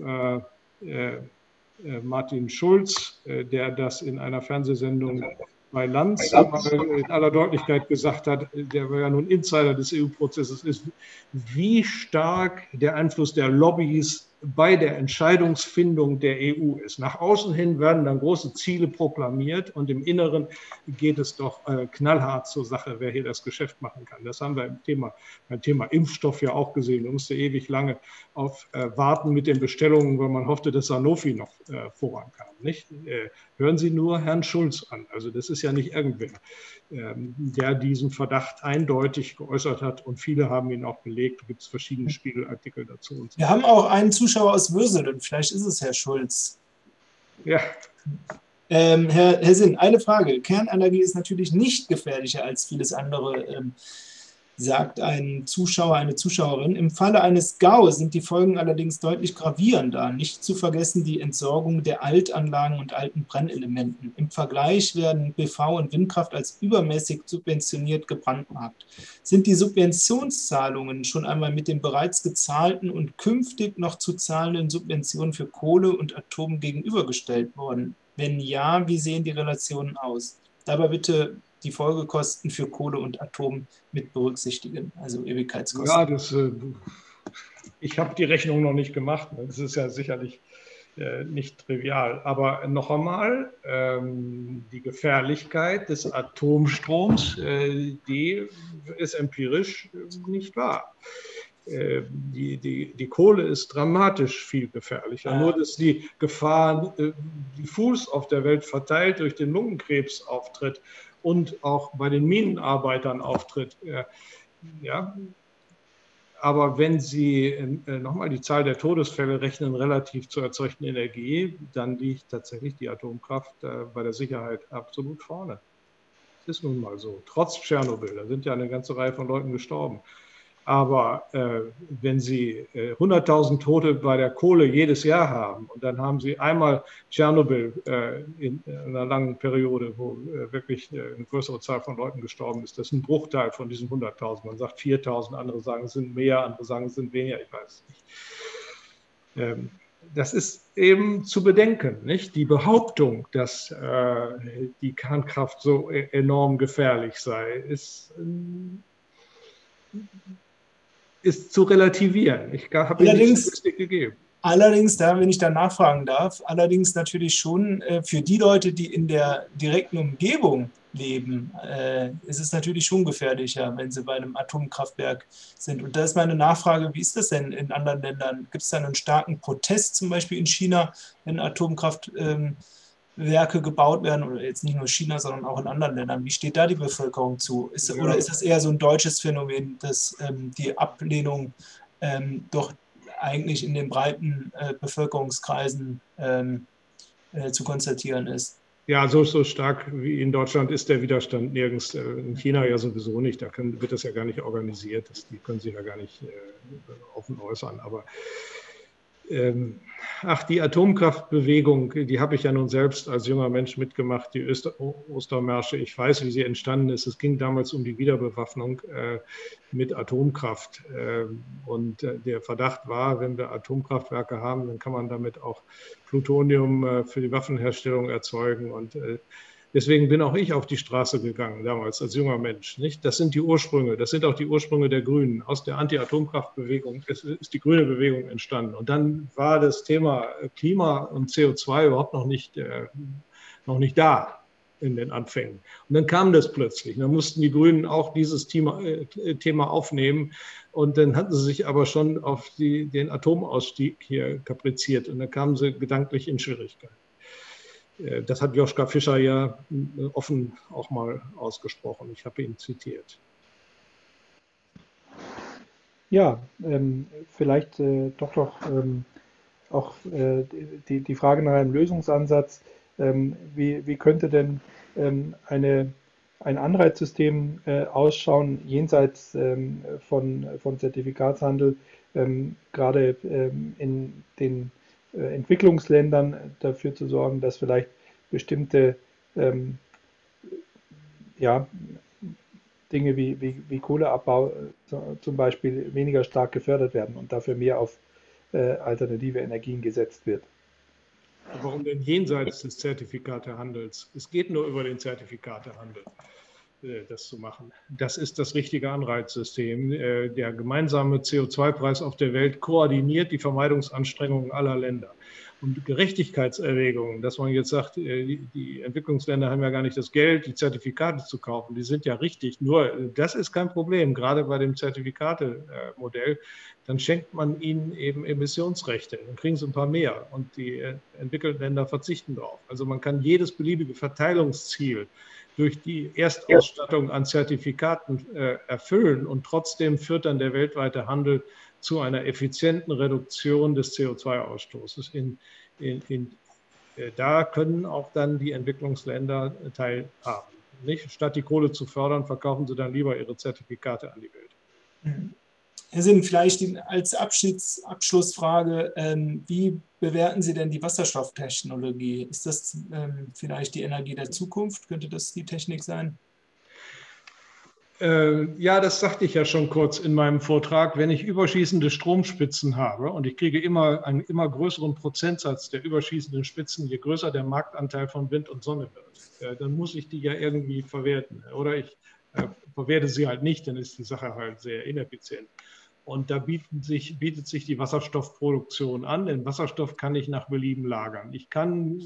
Martin Schulz, der das in einer Fernsehsendung bei Lanz in aller Deutlichkeit gesagt hat, der ja nun Insider des EU-Prozesses ist, wie stark der Einfluss der Lobbys bei der Entscheidungsfindung der EU ist. Nach außen hin werden dann große Ziele proklamiert und im Inneren geht es doch knallhart zur Sache, wer hier das Geschäft machen kann. Das haben wir beim Thema Impfstoff ja auch gesehen. Da musste ewig lange auf warten mit den Bestellungen, weil man hoffte, dass Sanofi noch vorankam. Nicht? Hören Sie nur Herrn Schulz an. Also das ist ja nicht irgendwer, der diesen Verdacht eindeutig geäußert hat und viele haben ihn auch belegt. Da gibt es verschiedene Spiegelartikel dazu. Und so. Wir haben auch einen Zuschauer aus Würselen und vielleicht ist es Herr Schulz. Ja. Herr Sinn, eine Frage. Kernenergie ist natürlich nicht gefährlicher als vieles andere, sagt ein Zuschauer, eine Zuschauerin. Im Falle eines GAU sind die Folgen allerdings deutlich gravierender. Nicht zu vergessen die Entsorgung der Altanlagen und alten Brennelementen. Im Vergleich werden PV und Windkraft als übermäßig subventioniert gebrandmarkt. Sind die Subventionszahlungen schon einmal mit den bereits gezahlten und künftig noch zu zahlenden Subventionen für Kohle und Atom gegenübergestellt worden? Wenn ja, wie sehen die Relationen aus? Dabei bitte die Folgekosten für Kohle und Atom mit berücksichtigen, also Ewigkeitskosten. Ja, ich habe die Rechnung noch nicht gemacht. Das ist ja sicherlich nicht trivial. Aber noch einmal, die Gefährlichkeit des Atomstroms, die ist empirisch nicht wahr. Die Kohle ist dramatisch viel gefährlicher. Ja. Nur, dass die Gefahr diffus auf der Welt verteilt durch den Lungenkrebs auftritt und auch bei den Minenarbeitern auftritt. Ja. Aber wenn Sie nochmal die Zahl der Todesfälle rechnen, relativ zur erzeugten Energie, dann liegt tatsächlich die Atomkraft bei der Sicherheit absolut vorne. Das ist nun mal so. Trotz Tschernobyl, da sind ja eine ganze Reihe von Leuten gestorben. Aber wenn Sie 100.000 Tote bei der Kohle jedes Jahr haben und dann haben Sie einmal Tschernobyl in einer langen Periode, wo wirklich eine größere Zahl von Leuten gestorben ist, das ist ein Bruchteil von diesen 100.000. Man sagt 4.000, andere sagen, es sind mehr, andere sagen, es sind weniger, ich weiß es nicht. Das ist eben zu bedenken, nicht? Die Behauptung, dass die Kernkraft so enorm gefährlich sei, ist zu relativieren. Ich habe Ihnen die Statistik gegeben. Allerdings, wenn ich da nachfragen darf, allerdings natürlich schon für die Leute, die in der direkten Umgebung leben, ist es natürlich schon gefährlicher, wenn sie bei einem Atomkraftwerk sind. Und da ist meine Nachfrage, wie ist das denn in anderen Ländern? Gibt es da einen starken Protest, zum Beispiel in China, wenn Atomkraftwerke gebaut werden, oder jetzt nicht nur China, sondern auch in anderen Ländern? Wie steht da die Bevölkerung zu? Oder ist das eher so ein deutsches Phänomen, dass die Ablehnung doch eigentlich in den breiten Bevölkerungskreisen zu konstatieren ist? Ja, so stark wie in Deutschland ist der Widerstand nirgends. In China ja sowieso nicht, da wird das ja gar nicht organisiert, die können sich ja gar nicht offen äußern, aber die Atomkraftbewegung, die habe ich ja nun selbst als junger Mensch mitgemacht, die Ostermärsche, ich weiß, wie sie entstanden ist. Es ging damals um die Wiederbewaffnung mit Atomkraft. Und der Verdacht war, wenn wir Atomkraftwerke haben, dann kann man damit auch Plutonium für die Waffenherstellung erzeugen und Deswegen bin auch ich auf die Straße gegangen damals als junger Mensch. Nicht? Das sind die Ursprünge, das sind auch die Ursprünge der Grünen. Aus der Anti-Atomkraft-Bewegung ist die grüne Bewegung entstanden. Und dann war das Thema Klima und CO2 überhaupt noch nicht da in den Anfängen. Und dann kam das plötzlich. Dann mussten die Grünen auch dieses Thema aufnehmen. Und dann hatten sie sich aber schon auf den Atomausstieg hier kapriziert. Und dann kamen sie gedanklich in Schwierigkeiten. Das hat Joschka Fischer ja offen auch mal ausgesprochen. Ich habe ihn zitiert. Ja, vielleicht doch noch auch die Frage nach einem Lösungsansatz. Wie könnte denn ein Anreizsystem ausschauen, jenseits von Zertifikatshandel, gerade in den Entwicklungsländern dafür zu sorgen, dass vielleicht bestimmte Dinge wie Kohleabbau zum Beispiel weniger stark gefördert werden und dafür mehr auf alternative Energien gesetzt wird? Warum denn jenseits des Zertifikatehandels? Es geht nur über den Zertifikatehandel, das zu machen. Das ist das richtige Anreizsystem. Der gemeinsame CO2-Preis auf der Welt koordiniert die Vermeidungsanstrengungen aller Länder. Und Gerechtigkeitserwägungen, dass man jetzt sagt, die Entwicklungsländer haben ja gar nicht das Geld, die Zertifikate zu kaufen, die sind ja richtig. Nur das ist kein Problem, gerade bei dem Zertifikate-Modell. Dann schenkt man ihnen eben Emissionsrechte, dann kriegen sie ein paar mehr und die entwickelten Länder verzichten darauf. Also man kann jedes beliebige Verteilungsziel durch die Erstausstattung an Zertifikaten erfüllen und trotzdem führt dann der weltweite Handel zu einer effizienten Reduktion des CO2-Ausstoßes. Da können auch dann die Entwicklungsländer teilhaben. Nicht? Statt die Kohle zu fördern, verkaufen sie dann lieber ihre Zertifikate an die Welt. Herr Sinn, vielleicht als Abschlussfrage, wie bewerten Sie denn die Wasserstofftechnologie? Ist das vielleicht die Energie der Zukunft? Könnte das die Technik sein? Ja, das sagte ich ja schon kurz in meinem Vortrag. Wenn ich überschießende Stromspitzen habe und ich kriege immer einen immer größeren Prozentsatz der überschießenden Spitzen, je größer der Marktanteil von Wind und Sonne wird, dann muss ich die ja irgendwie verwerten. Oder ich verwerte sie halt nicht, dann ist die Sache halt sehr ineffizient. Und da bietet sich die Wasserstoffproduktion an, denn Wasserstoff kann ich nach Belieben lagern. Ich kann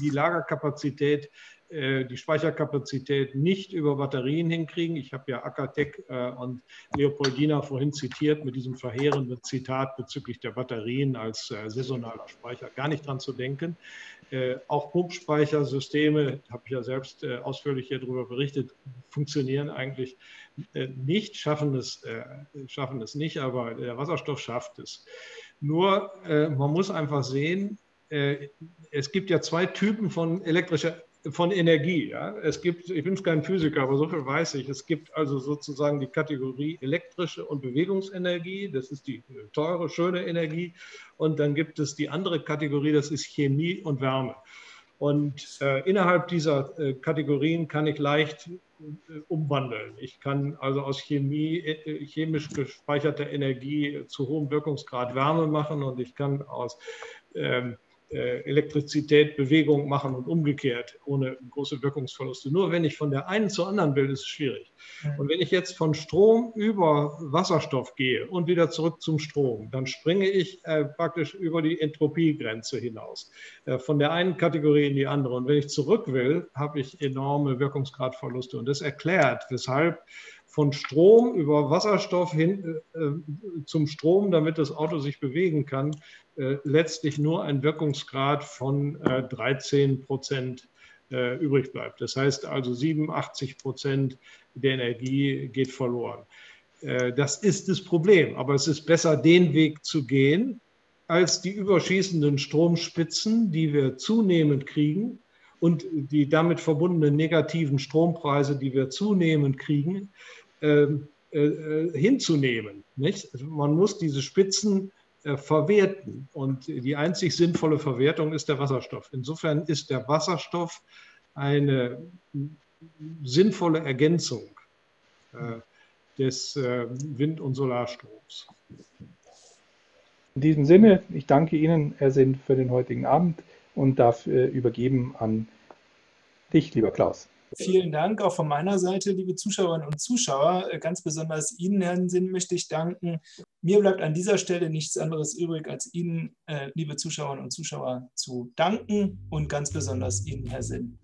die Lagerkapazität, die Speicherkapazität nicht über Batterien hinkriegen. Ich habe ja Acatec und Leopoldina vorhin zitiert mit diesem verheerenden Zitat bezüglich der Batterien als saisonaler Speicher. Gar nicht dran zu denken. Auch Pumpspeichersysteme, habe ich ja selbst ausführlich hier darüber berichtet, funktionieren eigentlich nicht, schaffen es nicht, aber der Wasserstoff schafft es. Nur man muss einfach sehen, es gibt ja zwei Typen von Energie. Ja. Ich bin kein Physiker, aber so viel weiß ich. Es gibt also sozusagen die Kategorie elektrische und Bewegungsenergie. Das ist die teure, schöne Energie. Und dann gibt es die andere Kategorie, das ist Chemie und Wärme. Und innerhalb dieser Kategorien kann ich leicht umwandeln. Ich kann also aus chemisch gespeicherter Energie zu hohem Wirkungsgrad Wärme machen und ich kann aus Elektrizität, Bewegung machen und umgekehrt, ohne große Wirkungsverluste. Nur wenn ich von der einen zur anderen will, ist es schwierig. Und wenn ich jetzt von Strom über Wasserstoff gehe und wieder zurück zum Strom, dann springe ich praktisch über die Entropiegrenze hinaus. Von der einen Kategorie in die andere. Und wenn ich zurück will, habe ich enorme Wirkungsgradverluste. Und das erklärt, weshalb von Strom über Wasserstoff hin zum Strom, damit das Auto sich bewegen kann, letztlich nur ein Wirkungsgrad von 13% übrig bleibt. Das heißt also 87% der Energie geht verloren. Das ist das Problem, aber es ist besser, den Weg zu gehen, als die überschießenden Stromspitzen, die wir zunehmend kriegen, und die damit verbundenen negativen Strompreise, die wir zunehmend kriegen, hinzunehmen. Nicht? Man muss diese Spitzen verwerten. Und die einzig sinnvolle Verwertung ist der Wasserstoff. Insofern ist der Wasserstoff eine sinnvolle Ergänzung des Wind- und Solarstroms. In diesem Sinne, ich danke Ihnen, Herr Sinn, für den heutigen Abend und darf übergeben an dich, lieber Klaus. Vielen Dank auch von meiner Seite, liebe Zuschauerinnen und Zuschauer. Ganz besonders Ihnen, Herrn Sinn, möchte ich danken. Mir bleibt an dieser Stelle nichts anderes übrig, als Ihnen, liebe Zuschauerinnen und Zuschauer, zu danken und ganz besonders Ihnen, Herr Sinn.